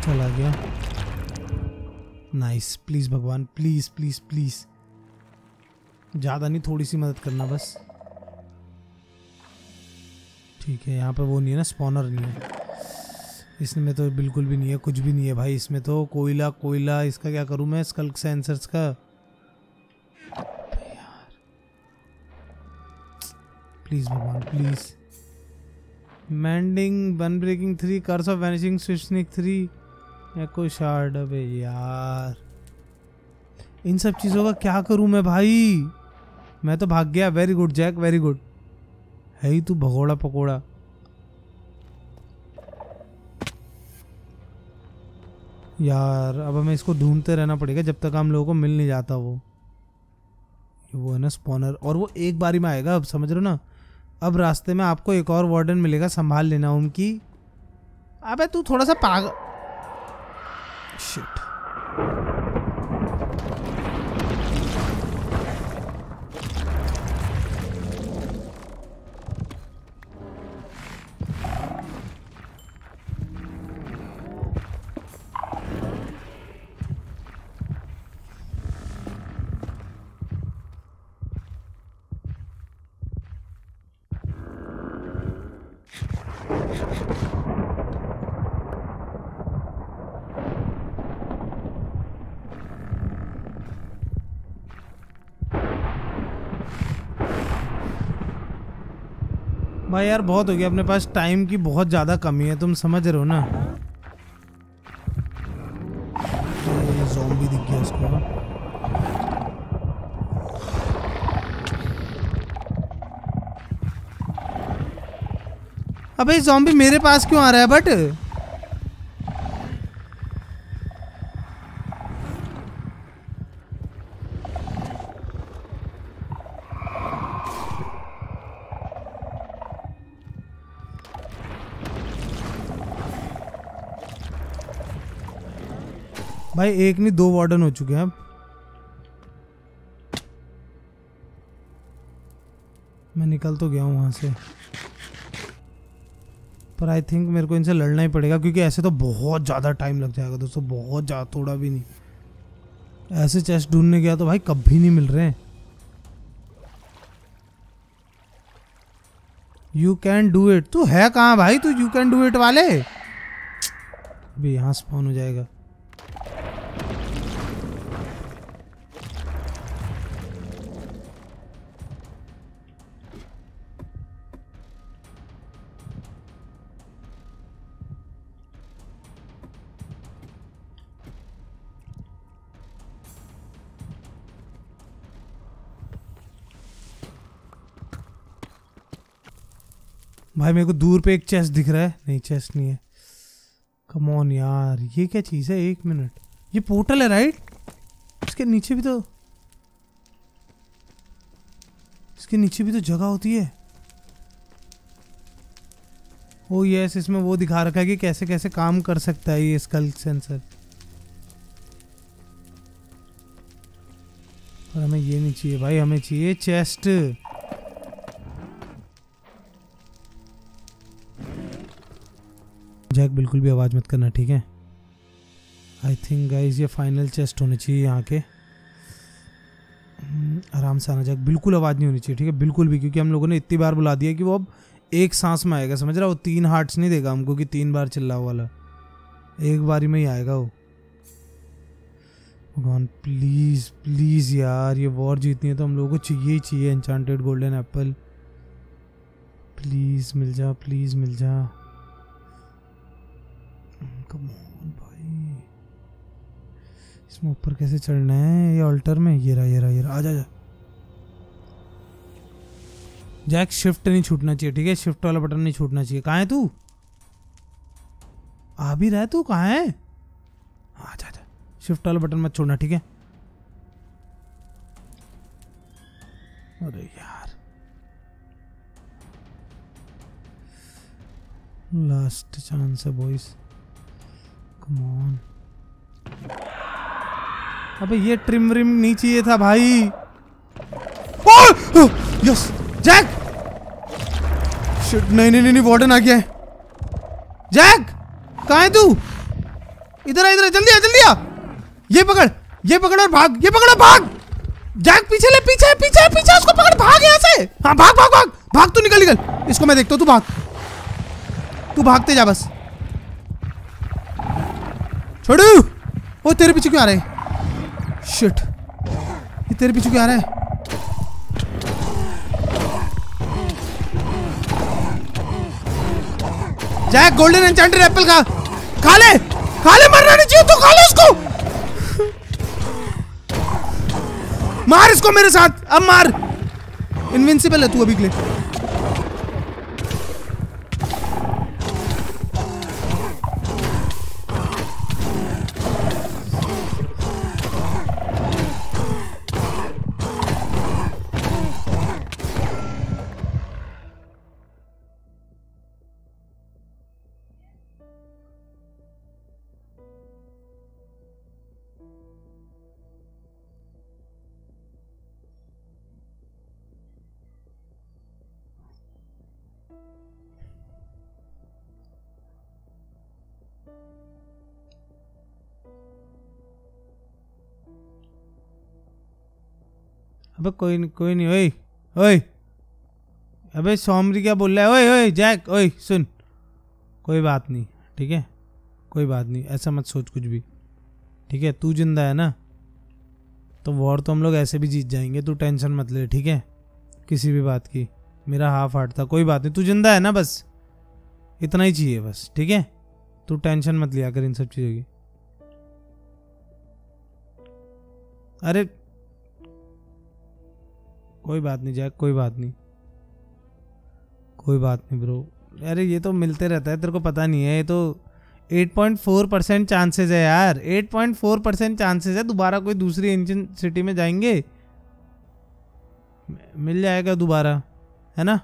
चला गया, नाइस। प्लीज भगवान, प्लीज प्लीज प्लीज, ज्यादा नहीं थोड़ी सी मदद करना बस, ठीक है। यहाँ पर वो नहीं है ना, स्पॉनर नहीं है। इसमें तो बिल्कुल भी नहीं है, कुछ भी नहीं है भाई इसमें तो। कोयला कोयला इसका क्या करूँ मैं, स्कल्क सेंसर्स का। यार प्लीज़ भगवान please. Mending unbreaking three, curse of vanishing swift sneak three, एको शार्ड। अबे यार इन सब चीज़ों का क्या करूँ मैं भाई। मैं तो भाग गया। Very good Jack, very good. है ही तू भगोड़ा पकोड़ा। यार अब हमें इसको ढूंढते रहना पड़ेगा जब तक हम लोगों को मिल नहीं जाता। वो वो है ना स्पॉनर, और वो एक बारी में आएगा, अब समझ रहे हो ना। अब रास्ते में आपको एक और वार्डन मिलेगा, संभाल लेना उनकी। अबे तू थोड़ा सा पागल। शिट भाई यार बहुत हो गया, अपने पास टाइम की बहुत ज़्यादा कमी है, तुम समझ रहे हो ना। ये ज़ॉम्बी दिख गया उसको। अबे ज़ॉम्बी मेरे पास क्यों आ रहा है बट। भाई एक नहीं दो वार्डन हो चुके हैं अब। मैं निकल तो गया हूँ वहाँ से, पर आई थिंक मेरे को इनसे लड़ना ही पड़ेगा, क्योंकि ऐसे तो बहुत ज़्यादा टाइम लग जाएगा दोस्तों, बहुत ज़्यादा, थोड़ा भी नहीं। ऐसे चेस्ट ढूंढने गया तो भाई कभी नहीं मिल रहे हैं। यू कैन डू इट, तू है कहाँ भाई? तू यू कैन डू इट वाले भी यहाँ स्पॉन हो जाएगा। भाई मेरे को दूर पे एक चेस्ट दिख रहा है, नहीं चेस्ट नहीं है। कम ऑन यार, ये क्या चीज़ है? एक मिनट, ये पोर्टल है राइट? इसके नीचे भी तो इसके नीचे भी तो जगह होती है। ओ यस, इसमें वो दिखा रखा है कि कैसे कैसे काम कर सकता है ये स्कल सेंसर। और हमें ये नहीं चाहिए भाई, हमें चाहिए चेस्ट। जैक बिल्कुल भी आवाज़ मत करना, ठीक है? आई थिंक गाइज ये फाइनल चेस्ट होने चाहिए यहाँ के। आराम से आना जैक, बिल्कुल आवाज़ नहीं होनी चाहिए, ठीक है? बिल्कुल भी, क्योंकि हम लोगों ने इतनी बार बुला दिया कि वो अब एक सांस में आएगा, समझ रहा? वो तीन हार्ट्स नहीं देगा हमको कि तीन बार चिल्लाओ वाला, एक बारी में ही आएगा वो। भगवान प्लीज़ प्लीज़ यार, ये वॉर जीतनी है तो हम लोगों को चाहिए ही चाहिए एन्चांटेड गोल्डन एप्पल। प्लीज़ मिल जा, प्लीज़ मिल जा। कम ऑन भाई, इसमें ऊपर कैसे चढ़ना है? ये ऑल्टर में ये रहा, ये रहा, ये रहा। आ जा जा जैक, शिफ्ट नहीं छूटना चाहिए, ठीक है? शिफ्ट वाला बटन नहीं छूटना चाहिए। कहाँ है तू? आ भी रहा है तू, कहाँ है? आ जा जा, शिफ्ट वाला बटन मत छोड़ना, ठीक है? अरे यार लास्ट चांस है बॉयज, कम ऑन। अबे ये ट्रिम रिम नहीं चाहिए था भाई। यस जैक, शिट, नहीं नहीं नहीं, वार्डन आ गया है। जैक कहाँ है तू? इधर आ, इधर आ, जल्दी आ, जल्दी आ। ये पकड़, ये पकड़ और भाग, ये पकड़, भाग। जैक पीछे ले, पीछे पीछे पीछे, उसको पकड़, भाग यहाँ से। हाँ भाग भाग भाग भाग, तू निकल निकल, इसको मैं देखता हूँ, तू भाग, तू भागते जा बस। छोड़ू, वो तेरे पीछे क्यों आ रहा है? शिट, ये तेरे पीछे क्यों आ रहा है? जैक गोल्डन एन्चेंटेड एप्पल का खा ले, खा ले, मरना नहीं चाहिए, तू खा ले इसको। मार इसको मेरे साथ, अब मार। इनविंसिबल है तू अभी के लिए। अबे कोई नहीं, कोई नहीं। ओए ओए, अबे सोमरी क्या बोल रहा है? ओए ओए जैक, ओए सुन, कोई बात नहीं, ठीक है? कोई बात नहीं, ऐसा मत सोच कुछ भी, ठीक है? तू जिंदा है ना, तो वॉर तो हम लोग ऐसे भी जीत जाएंगे, तू टेंशन मत ले, ठीक है? किसी भी बात की, मेरा हाफ हार्ट था, कोई बात नहीं, तू जिंदा है ना, बस इतना ही चाहिए बस, ठीक है? तू टेंशन मत लिया कर इन सब चीज़ों की। अरे कोई बात नहीं जैक, कोई बात नहीं, कोई बात नहीं ब्रो। अरे ये तो मिलते रहता है, तेरे को पता नहीं है, ये तो eight point four percent chances है यार, eight point four percent chances है दोबारा कोई दूसरी एंशिएंट सिटी में जाएंगे, मिल जाएगा दोबारा, है ना?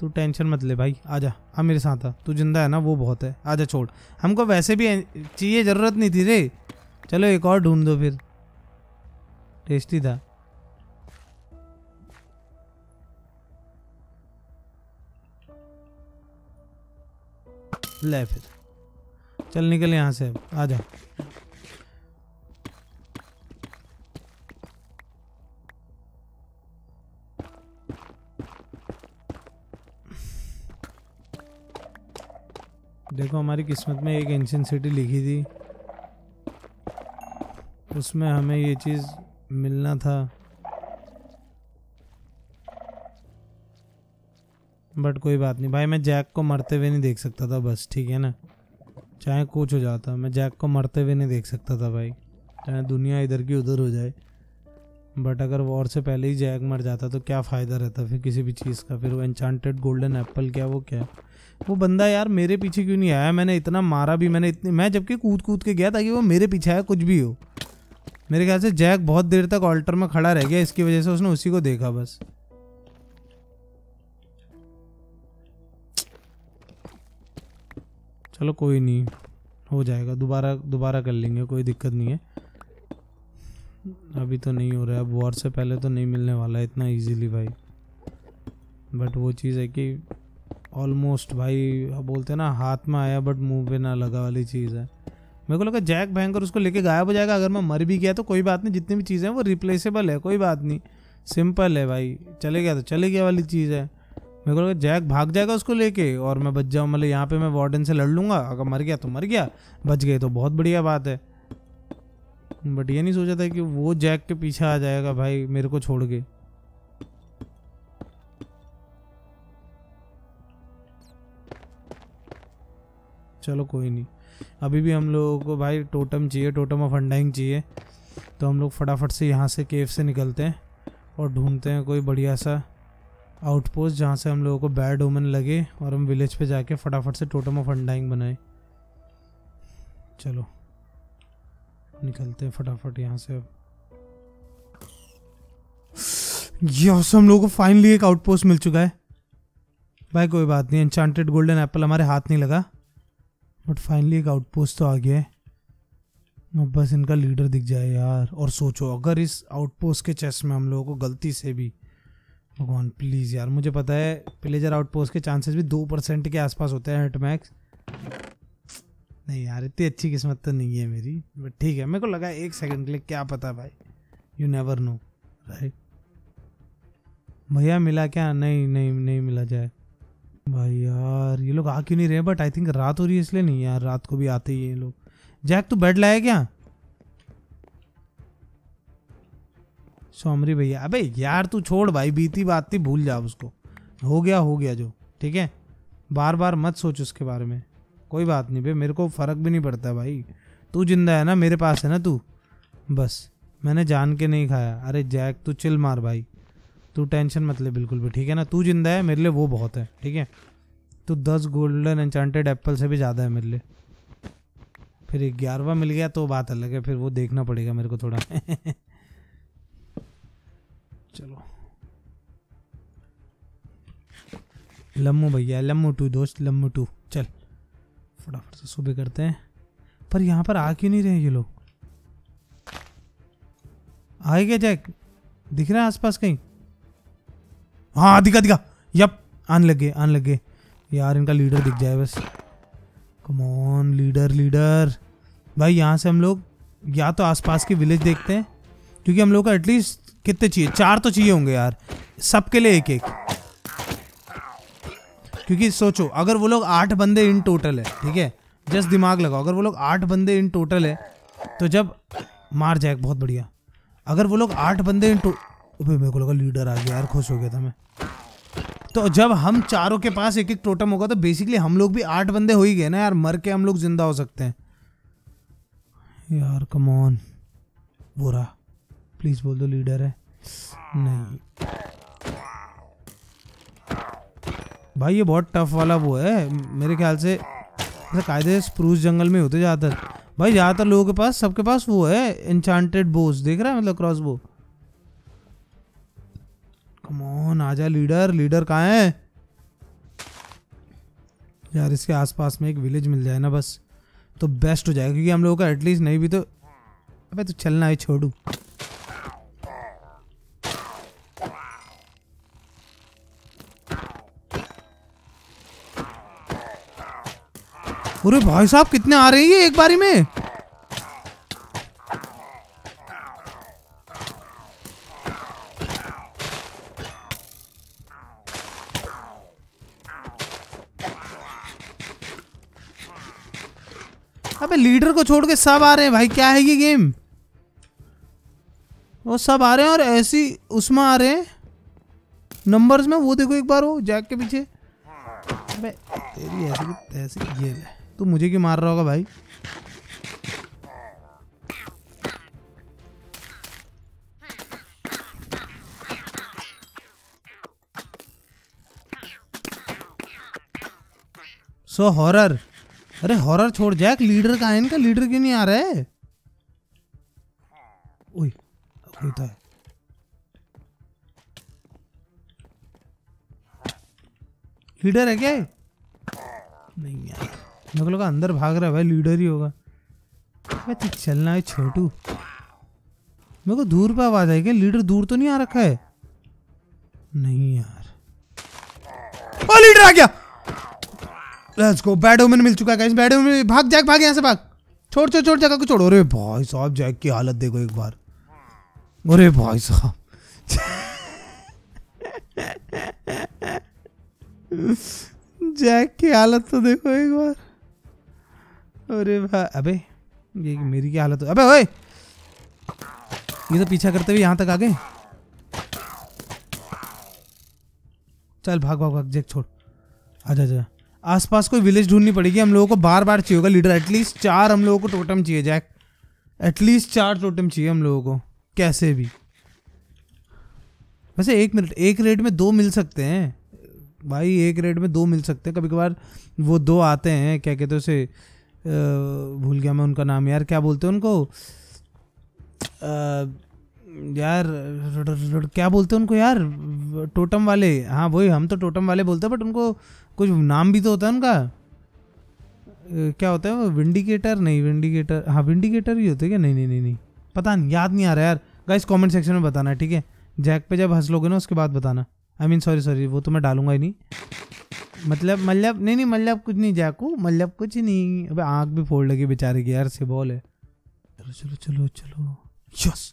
तू टेंशन मत ले भाई, आजा, आ मेरे साथ आ, तू जिंदा है ना वो बहुत है, आजा छोड़, हमको वैसे भी चाहिए, ज़रूरत नहीं थी रे। चलो एक और ढूंढ दो फिर, टेस्टी था। ले फिर, चल निकल यहाँ से, आ जा। देखो हमारी किस्मत में एक एंशिएंट सिटी लिखी थी, उसमें हमें ये चीज़ मिलना था, बट कोई बात नहीं भाई। मैं जैक को मरते हुए नहीं देख सकता था बस, ठीक है ना, चाहे कुछ हो जाता, मैं जैक को मरते हुए नहीं देख सकता था भाई, चाहे दुनिया इधर की उधर हो जाए। बट अगर वॉर से पहले ही जैक मर जाता तो क्या फ़ायदा रहता फिर किसी भी चीज़ का। फिर वो एन्चांटेड गोल्डन एप्पल क्या, वो क्या वो बंदा यार मेरे पीछे क्यों नहीं आया, मैंने इतना मारा भी, मैंने इतनी मैं जबकि कूद कूद के गया ताकि वो मेरे पीछे आया। कुछ भी हो, मेरे ख्याल से जैक बहुत देर तक ऑल्टर में खड़ा रह गया, इसकी वजह से उसने उसी को देखा बस। चलो कोई नहीं, हो जाएगा, दोबारा दोबारा कर लेंगे, कोई दिक्कत नहीं है। अभी तो नहीं हो रहा है, अब वॉर से पहले तो नहीं मिलने वाला है इतना इजीली भाई। बट वो चीज़ है कि ऑलमोस्ट भाई, बोलते हैं ना हाथ में आया बट मुंह पे ना लगा वाली चीज़ है। मेरे को लगा जैक भयंकर उसको लेके गायब हो जाएगा, अगर मैं मर भी गया तो कोई बात नहीं, जितनी भी चीज़ें हैं वो रिप्लेसेबल है, कोई बात नहीं, सिंपल है भाई, चले गया तो चले गया वाली चीज़ है। मेरे को लगा जैक भाग जाएगा उसको लेके और मैं बच जाऊँ, मतलब यहाँ पर मैं वार्डन से लड़ लूँगा, अगर मर गया तो मर गया, बच गए तो बहुत बढ़िया बात है। बट ये नहीं सोचा था कि वो जैक के पीछे आ जाएगा भाई मेरे को छोड़ के। चलो कोई नहीं, अभी भी हम लोगों को भाई टोटम चाहिए, टोटम ऑफ अंडाइंग चाहिए, तो हम लोग फटाफट से यहाँ से केव से निकलते हैं और ढूंढते हैं कोई बढ़िया सा आउटपोस्ट जहाँ से हम लोगों को बैड ओमन लगे और हम विलेज पे जाके फटाफट से टोटम ऑफ अंडाइंग बनाए। चलो निकलते हैं फटाफट यहाँ से। अब यस, हम लोगों को फाइनली एक आउटपोस्ट मिल चुका है भाई, कोई बात नहीं, एन्चांटेड गोल्डन एप्पल हमारे हाथ नहीं लगा, बट फाइनली एक आउटपोस्ट तो आ गया है। अब बस इनका लीडर दिख जाए यार। और सोचो अगर इस आउटपोस्ट के चेस्ट में हम लोगों को गलती से भी, भगवान प्लीज़ यार, मुझे पता है प्लेजर आउटपोस्ट के चांसेस भी दो परसेंट के आसपास होते हैं एट मैक्स। नहीं यार, इतनी अच्छी किस्मत तो नहीं है मेरी, बट ठीक है। मेरे को लगा एक सेकंड के लिए, क्या पता भाई, यू नेवर नो राइट। भैया मिला क्या? नहीं नहीं नहीं मिला जाए भाई। यार ये लोग आ क्यों नहीं रहे? बट आई थिंक रात हो रही है इसलिए नहीं। यार रात को भी आते ही ये लोग। जैक तू बेड लाया क्या? सोमरी भैया, अबे यार तू छोड़ भाई, बीती बात थी, भूल जा उसको, हो गया हो गया जो, ठीक है, बार बार मत सोच उसके बारे में, कोई बात नहीं भाई, मेरे को फ़र्क भी नहीं पड़ता भाई, तू जिंदा है ना, मेरे पास है ना तू, बस मैंने जान के नहीं खाया। अरे जैक तू चिल मार भाई, तू टेंशन मत ले बिल्कुल भी, ठीक है ना, तू जिंदा है मेरे लिए वो बहुत है, ठीक है। तू दस गोल्डन एन्चांटेड एप्पल से भी ज़्यादा है मेरे लिए। फिर ग्यारहवा मिल गया तो बात अलग है, फिर वो देखना पड़ेगा मेरे को थोड़ा। चलो लम्बू भैया, लम्बू टू दोस्त, लम्बू टू, चल फटाफट से सुबह करते हैं। पर यहाँ पर आ क्यों नहीं रहे ये लोग? आए क्या जैक? दिख रहा है आसपास कहीं? हाँ दिखा दिखा, यप आन लग गए आन लग गए। यार इनका लीडर दिख जाए बस। कम ऑन लीडर लीडर भाई। यहाँ से हम लोग या तो आसपास की विलेज देखते हैं, क्योंकि हम लोग का एटलीस्ट कितने चाहिए, चार तो चाहिए होंगे यार, सबके लिए एक एक। क्योंकि सोचो अगर वो लोग आठ बंदे इन टोटल है, ठीक है, जस्ट दिमाग लगाओ, अगर वो लोग आठ बंदे इन टोटल है तो जब मार जाए बहुत बढ़िया। अगर वो लोग आठ बंदे इन टो अबे मेरे को लगा लीडर आ गया यार, खुश हो गया था मैं तो। जब हम चारों के पास एक एक टोटम होगा तो बेसिकली हम लोग भी आठ बंदे हो ही गए ना यार, मर के हम लोग जिंदा हो सकते हैं यार। कम ऑन बोरा, प्लीज़ बोल दो लीडर है। नहीं भाई ये बहुत टफ वाला वो है, मेरे ख्याल से कायदे स्प्रूस जंगल में होते ज़्यादातर भाई, ज़्यादातर लोगों के पास, सबके पास वो है एन्चांटेड बोस, देख रहा है, मतलब क्रॉस बो। कम ऑन आजा लीडर, लीडर कहाँ है यार? इसके आसपास में एक विलेज मिल जाए ना बस तो बेस्ट हो जाएगा, क्योंकि हम लोगों का एटलीस्ट नहीं भी तो। अबे तो चलना है छोड़ू। अरे भाई साहब कितने आ रहे हैं ये एक बारी में? पे लीडर को छोड़ के सब आ रहे हैं भाई, क्या है ये गेम। वो सब आ रहे हैं और ऐसी उसमें आ रहे हैं नंबर्स में। वो देखो एक बार वो जैक के पीछे। अबे तेरी ऐसी ऐसी ये तू मुझे क्यों मार रहा होगा भाई। So so, horror. अरे हॉरर छोड़ जैक, लीडर का है इनका, लीडर क्यों नहीं आ रहा है। ओए होता है लीडर है क्या? नहीं यार हम लोग अंदर भाग रहा है भाई, लीडर ही होगा। तो चलना है छोटू, मेरे को दूर पे आवाज आई क्या? लीडर दूर तो नहीं आ रखा है? नहीं यार, ओ लीडर आ गया। लेट्स गो, बैड ओमन मिल चुका है गाइस, बैड ओमन। भाग जैक, भाग यहाँ से, भाग। छोड़ छोड़ छोड़ जगह को छोड़ो। अरे भाई साहब जैक की हालत देखो एक बार। अरे भाई साहब जैक की हालत तो देखो एक बार। अरे भाई, अबे ये मेरी क्या हालत हो। अबे ओए, ये तो पीछा करते हुए यहाँ तक आ गए। चल भाग भाग भाग जैक छोड़। आजा आजा, आसपास कोई विलेज ढूंढनी पड़ेगी हम लोगों को। बार बार चाहिए होगा लीडर, एटलीस्ट चार हम लोगों को टोटम चाहिए जैक, एटलीस्ट चार टोटम चाहिए हम लोगों को कैसे भी। वैसे एक मिनट, एक रेड में दो मिल सकते हैं भाई, एक रेड में दो मिल सकते हैं। कभी कभार वो दो आते हैं, क्या कहते हैं उसे, भूल गया मैं उनका नाम यार, क्या बोलते हैं उनको यार, क्या बोलते हैं उनको यार, टोटम वाले। हाँ वही, हम तो टोटम वाले बोलते हैं, बट उनको कुछ नाम भी तो होता है उनका, क्या होता है वो, विंडिकेटर? नहीं विंडिकेटर, हाँ विंडिकेटर ही होते क्या? नहीं नहीं नहीं नहीं पता नहीं, याद नहीं आ रहा यार। गाइस कमेंट सेक्शन में बताना ठीक है, जैक पे जब हंस लोगे ना उसके बाद बताना। आई मीन सॉरी सॉरी वो तो मैं डालूंगा ही नहीं, मतलब मतलब नहीं नहीं मतलब कुछ नहीं जैकू, मतलब कुछ नहीं। अबे आँख भी फोड़ लगी बेचारे की यार, सिबॉल है। चलो चलो चलो चलो, यस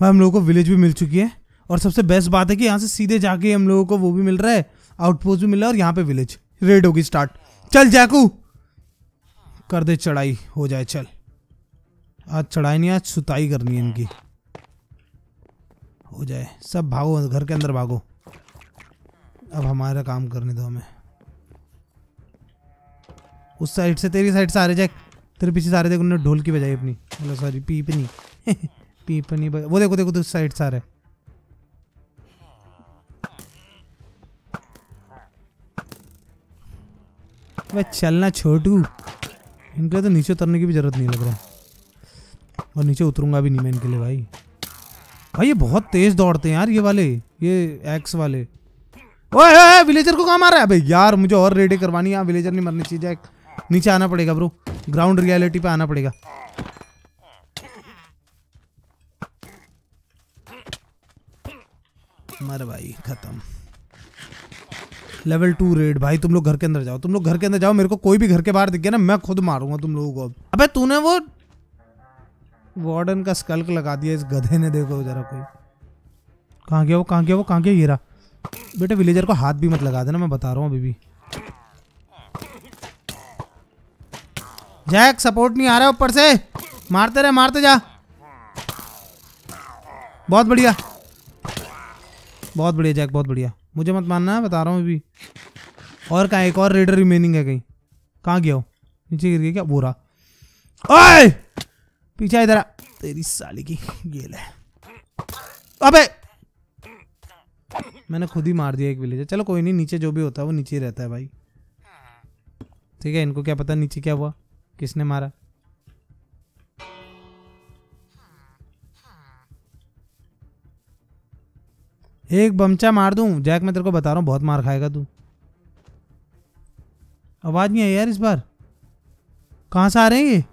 भाई हम लोगों को विलेज भी मिल चुकी है। और सबसे बेस्ट बात है कि यहाँ से सीधे जाके हम लोगों को वो भी मिल रहा है, आउटपोस्ट भी मिल रहा है, और यहाँ पे विलेज रेड होगी स्टार्ट। चल जैकू कर दे चढ़ाई, हो जाए। चल आज चढ़ाई नहीं, आज सुताई करनी है इनकी, हो जाए। सब भागो घर के अंदर भागो, अब हमारा काम करने दो हमें। उस साइड से, तेरी साइड से आ रहे जैक, तेरे पीछे सारे। देखो उन्होंने ढोल की बजाई अपनी, बोला सॉरी पीपनी पीपनी बजा। वो देखो देखो तो उस साइड से आ रहे। मैं चलना छोटू, इनके लिए तो नीचे उतरने की भी जरूरत नहीं लग रहा, और नीचे उतरूंगा भी नहीं मैं इनके लिए भाई। भाई ये बहुत तेज दौड़ते हैं यार ये वाले, ये एक्स वाले। ओए ओए विलेजर को कहाँ मारा है? अबे यार मुझे और रेडी करवानी है, यहाँ विलेजर नहीं मरनी चाहिए जैक। नीचे आना पड़ेगा ब्रो, ग्राउंड रियलिटी पे आना पड़ेगा। मर भाई, खत्म। लेवल टू रेड भाई, तुम लोग घर के अंदर जाओ, तुम लोग घर के अंदर जाओ। मेरे को कोई भी घर के बाहर दिख गया ना, मैं खुद मारूंगा तुम लोगों को। अब अबे तूने वो वार्डन का स्कल्क लगा दिया इस गधे ने, देखो जरा। कोई कहाँ गया वो, कहाँ गया वो, कहाँ गया? येरा बेटे, विलेजर को हाथ भी मत लगा देना, मैं बता रहा हूँ अभी भी। जैक सपोर्ट नहीं आ रहा है ऊपर से, मारते रहे मारते जा। बहुत बढ़िया बहुत बढ़िया जैक, बहुत बढ़िया। मुझे मत मानना है, बता रहा हूँ अभी। और कहाँ, एक और रेडर रिमेनिंग है कहीं। कहाँ गया हो? नीचे गिर गया क्या? बोरा ओए पीछे इधर आ, तेरी साली की ये ले। अबे मैंने खुद ही मार दिया एक विलेजर। चलो कोई नहीं, नीचे जो भी होता है वो नीचे ही रहता है भाई, ठीक है। इनको क्या पता नीचे क्या हुआ, किसने मारा। एक बमचा मार दूं जैक, मैं तेरे को बता रहा हूँ बहुत मार खाएगा तू। आवाज नहीं आई यार इस बार, कहाँ से आ रहे हैं ये?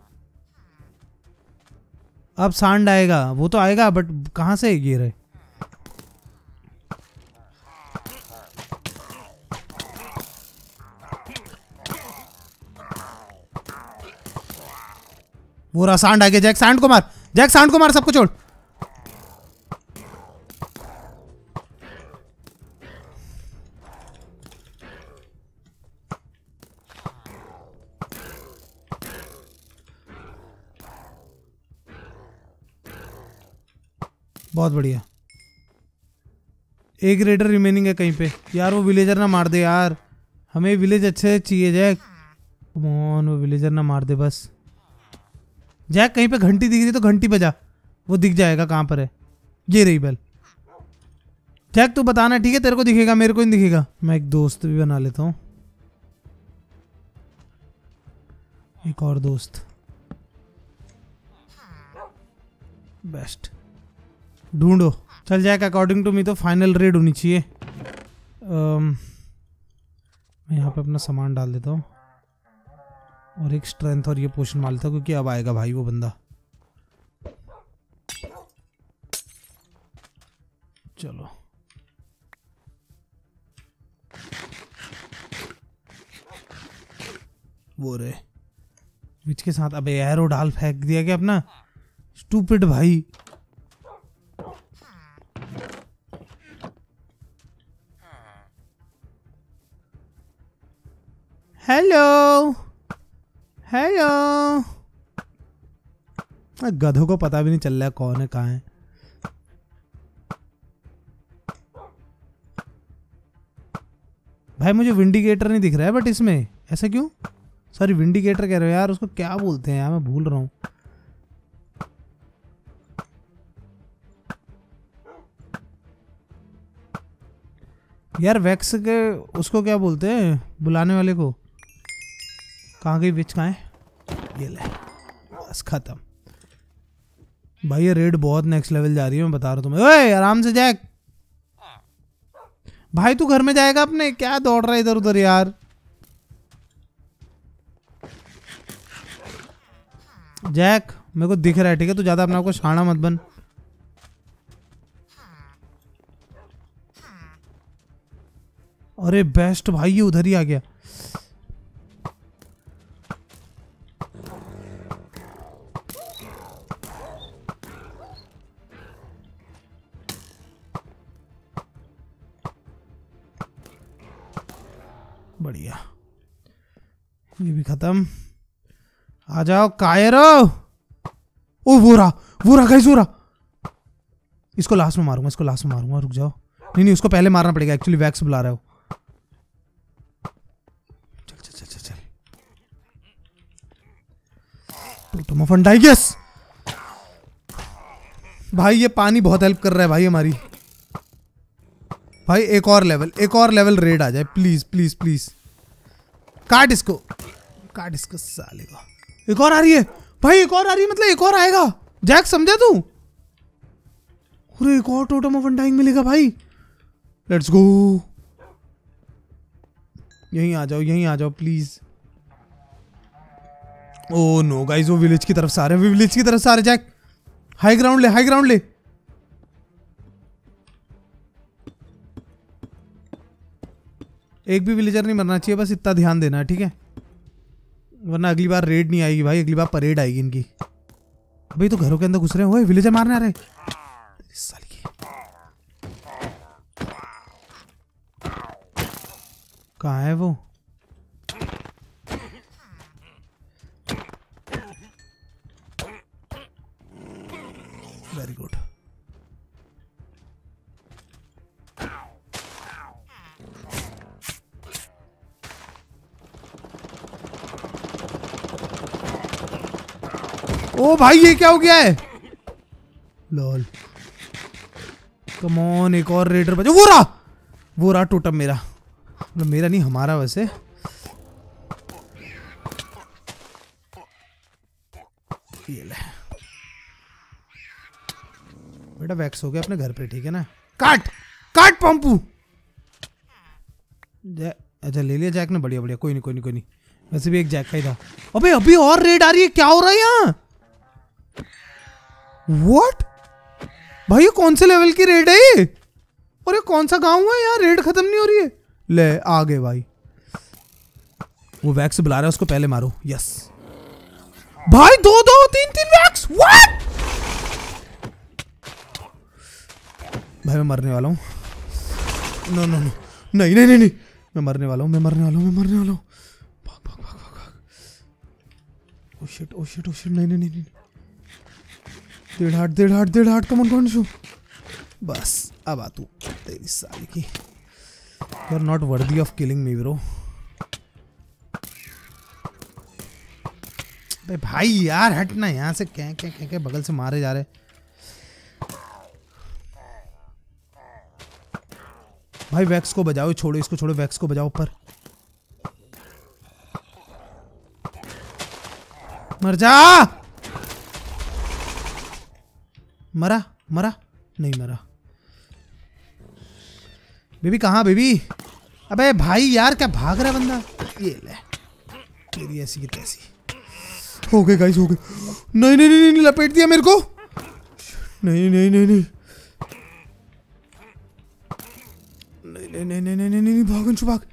अब सांड आएगा, वो तो आएगा बट कहाँ से ये रहे। वो रहा सांड आ गया जैक, सांड को मार जैक, सांड को मार, सबको छोड़। बहुत बढ़िया। एक रेडर रिमेनिंग है कहीं पे यार, वो विलेजर ना मार दे यार, हमें विलेज अच्छे चाहिए जैक। कम ऑन, वो विलेजर ना मार दे बस। जैक कहीं पे घंटी दिख रही तो घंटी बजा, वो दिख जाएगा कहाँ पर है। ये रही बेल। जैक तू बताना ठीक है, तेरे को दिखेगा मेरे को नहीं दिखेगा। मैं एक दोस्त भी बना लेता हूँ, एक और दोस्त बेस्ट ढूंढो। चल जैक अकॉर्डिंग टू मी तो फाइनल रेड होनी चाहिए। मैं यहाँ पे अपना सामान डाल देता हूँ और एक स्ट्रेंथ और ये पोशन मार लेता हूँ क्योंकि अब आएगा भाई वो बंदा। चलो वो रे विच के साथ। अबे एरो डाल फेंक दिया क्या अपना स्टूपिड भाई। हेलो हेलो, गधों को पता भी नहीं चल रहा है कौन है कहाँ है। भाई मुझे विंडिकेटर नहीं दिख रहा है बट इसमें ऐसा क्यों? सॉरी विंडिकेटर कह रहे हो यार, उसको क्या बोलते हैं यार मैं भूल रहा हूँ। यार वैक्स के उसको क्या बोलते हैं बुलाने वाले को? कहाँ गई विच, कहाँ है? ये ले बस खत्म। भाई ये रेड बहुत नेक्स्ट लेवल जा रही है मैं बता रहा हूँ तुम्हें। ओए आराम से जैक भाई, तू घर में जाएगा अपने, क्या दौड़ रहा है इधर उधर यार। जैक मेरे को दिख रहा है ठीक है, तू ज्यादा अपने आप को शाना मत बन। अरे बेस्ट भाई ये उधर ही आ गया। बढ़िया ये भी खत्म। आ जाओ कायरो। ओ वोरा वोरा गाइस वोरा, इसको लास्ट में मारूंगा, इसको लास्ट में मारूंगा रुक जाओ। नहीं नहीं उसको पहले मारना पड़ेगा, एक्चुअली वैक्स बुला रहा है वो। चल चल चल चल चल टोटम ऑफ अनडाइंग यस। भाई ये पानी बहुत हेल्प कर रहा है भाई हमारी। भाई एक और लेवल, एक और लेवल रेड आ जाए प्लीज प्लीज प्लीज। काट इसको, काट इसको साले का। एक और आ रही है भाई, एक और आ रही है, मतलब एक और आएगा जैक समझा तू। अरे एक और टोटम ऑफ अनडाइंग मिलेगा भाई। लेट्स गो, यहीं आ जाओ यहीं आ जाओ प्लीज। ओ नो गाइस वो विलेज की तरफ सारे, विलेज की तरफ सारे। जैक हाई ग्राउंड ले, हाई ग्राउंड ले। एक भी विलेजर नहीं मरना चाहिए, बस इतना ध्यान देना है ठीक है, वरना अगली बार रेड नहीं आएगी भाई, अगली बार परेड आएगी इनकी। अभी तो घरों के अंदर घुस रहे हैं, ओए विलेजर मारने आ रहे साली की। कहाँ है वो? Very good. ओ भाई ये क्या हो गया है लॉल। कम ऑन एक और रेडर बजा। वो रहा वो रहा टोटम मेरा, मेरा नहीं हमारा वैसे। ये ले बेटा वैक्स हो गया अपने घर पे ठीक है ना। काट काट पंपू। अच्छा ले लिया जैक ने, बढ़िया बढ़िया, कोई नहीं कोई नहीं कोई नहीं, वैसे भी एक जैक का ही था। अबे अभी और रेड आ रही है, क्या हो रहा है यहाँ? व्हाट भाई ये कौन से लेवल की रेड है ये? और ये कौन सा गांव है यार, रेड खत्म नहीं हो रही है। ले आ गए भाई, वो वैक्स बुला रहा है उसको पहले मारो। यस भाई दो दो तीन तीन वैक्स। व्हाट भाई मैं मरने वाला हूं। नो नो नो नहीं नहीं नहीं मैं मरने वाला हूं, मैं मरने वाला हूं, मैं मरने वाला हूं। भाग भाग भाग भाग भाग। Oh shit oh shit oh shit, नहीं नहीं नहीं नहीं। डेढ़ हाथ डेढ़ हाथ डेढ़ हाथ। कम ऑन कम ऑन शू। बस अब आ तू तेरी साली की। You are not worthy of killing me bro. भाई भाई यार हटना यहाँ से, क्या क्या क्या क्या बगल से मारे जा रहे। भाई वैक्स को बजाओ, छोड़ो इसको, छोड़ो वैक्स को बजाओ ऊपर। मर जा, मरा मरा नहीं मरा। बेबी कहाँ बेबी? अबे भाई यार क्या भाग रहा है बंदा। ये ले तेरी ऐसी की तैसी। हो गए गाइस हो गए। नहीं नहीं नहीं नहीं लपेट दिया मेरे को। नहीं नहीं नहीं नहीं नहीं नहीं नहीं नहीं नहीं भाग अंशु भाग।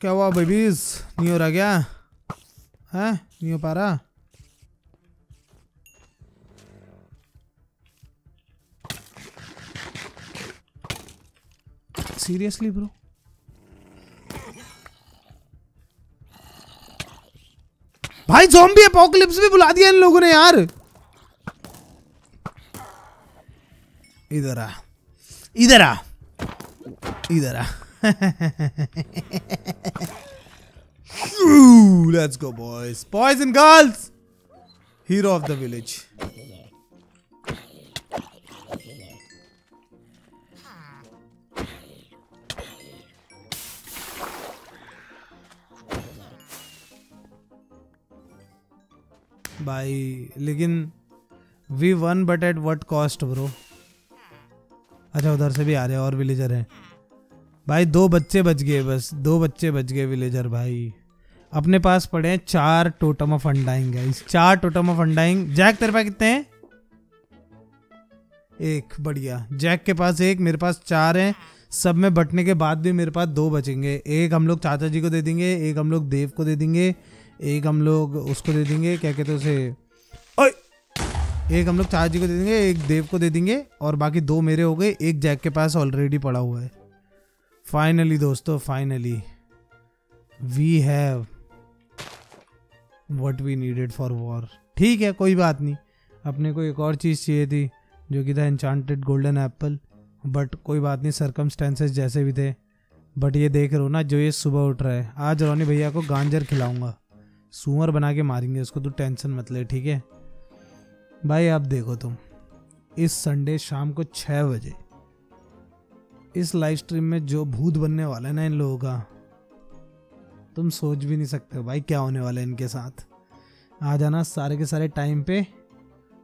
क्या हुआ बेबीज? नहीं हो रहा क्या? है नहीं हो पा रहा। सीरियसली ब्रो भाई ज़ॉम्बी एपोकलिप्स भी बुला दिया इन लोगों ने यार। इधर आ इधर आ इधर आ। Let's go boys boys and girls, hero of the village. भाई लेकिन we won but at what cost bro. अच्छा उधर से भी आ रहे और विलेजर हैं भाई। दो बच्चे बच गए, बस दो बच्चे बच गए विलेजर भाई। अपने पास पड़े हैं चार टोटम ऑफ अनडाइंग गाइस, चार टोटम ऑफ अनडाइंग। जैक तेरे पास कितने हैं? एक। बढ़िया, जैक के पास एक, मेरे पास चार हैं। सब में बटने के बाद भी मेरे पास दो बचेंगे। एक हम लोग चाचा जी को दे देंगे, एक हम लोग देव को दे देंगे, एक हम लोग उसको दे देंगे क्या कहते हैं उसे, एक हम लोग चाचा जी को दे देंगे, एक देव को दे देंगे और बाकी दो मेरे हो गए। एक जैक के पास ऑलरेडी पड़ा हुआ है। फाइनली दोस्तों finally we have what we needed for war. ठीक है कोई बात नहीं, अपने को एक और चीज़ चाहिए थी जो कि था एन्चांटेड गोल्डन एप्पल, बट कोई बात नहीं, सर्कमस्टेंसेस जैसे भी थे। बट ये देख रहे हो ना जो ये सुबह उठ रहा है, आज रोनी भैया को गांजर खिलाऊंगा, सूअर बना के मारेंगे उसको, तो टेंशन मत ले ठीक है भाई। आप देखो तुम इस संडे शाम को छः बजे इस लाइव स्ट्रीम में जो भूत बनने वाला है ना इन लोगों का, तुम सोच भी नहीं सकते हो भाई क्या होने वाला है इनके साथ। आ जाना सारे के सारे टाइम पे,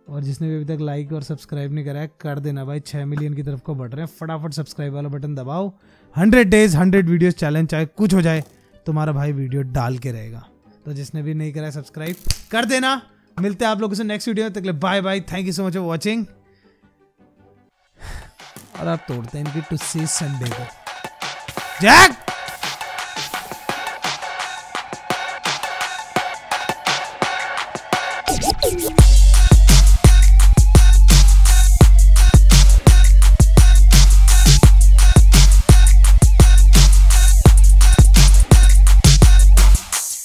और जिसने भी अभी तक लाइक और सब्सक्राइब नहीं करा है कर देना भाई। छः मिलियन की तरफ को बढ़ रहे हैं, फटाफट सब्सक्राइब वाला बटन दबाओ। Hundred days hundred videos challenge, चाहे कुछ हो जाए तुम्हारा भाई वीडियो डाल के रहेगा। तो जिसने भी नहीं करा है सब्सक्राइब कर देना। मिलते हैं आप लोगों से नेक्स्ट वीडियो में, तक bye bye. Thank you so much for watching. और आप तोड़ते हैं इनकी टू सी संडे को। जैक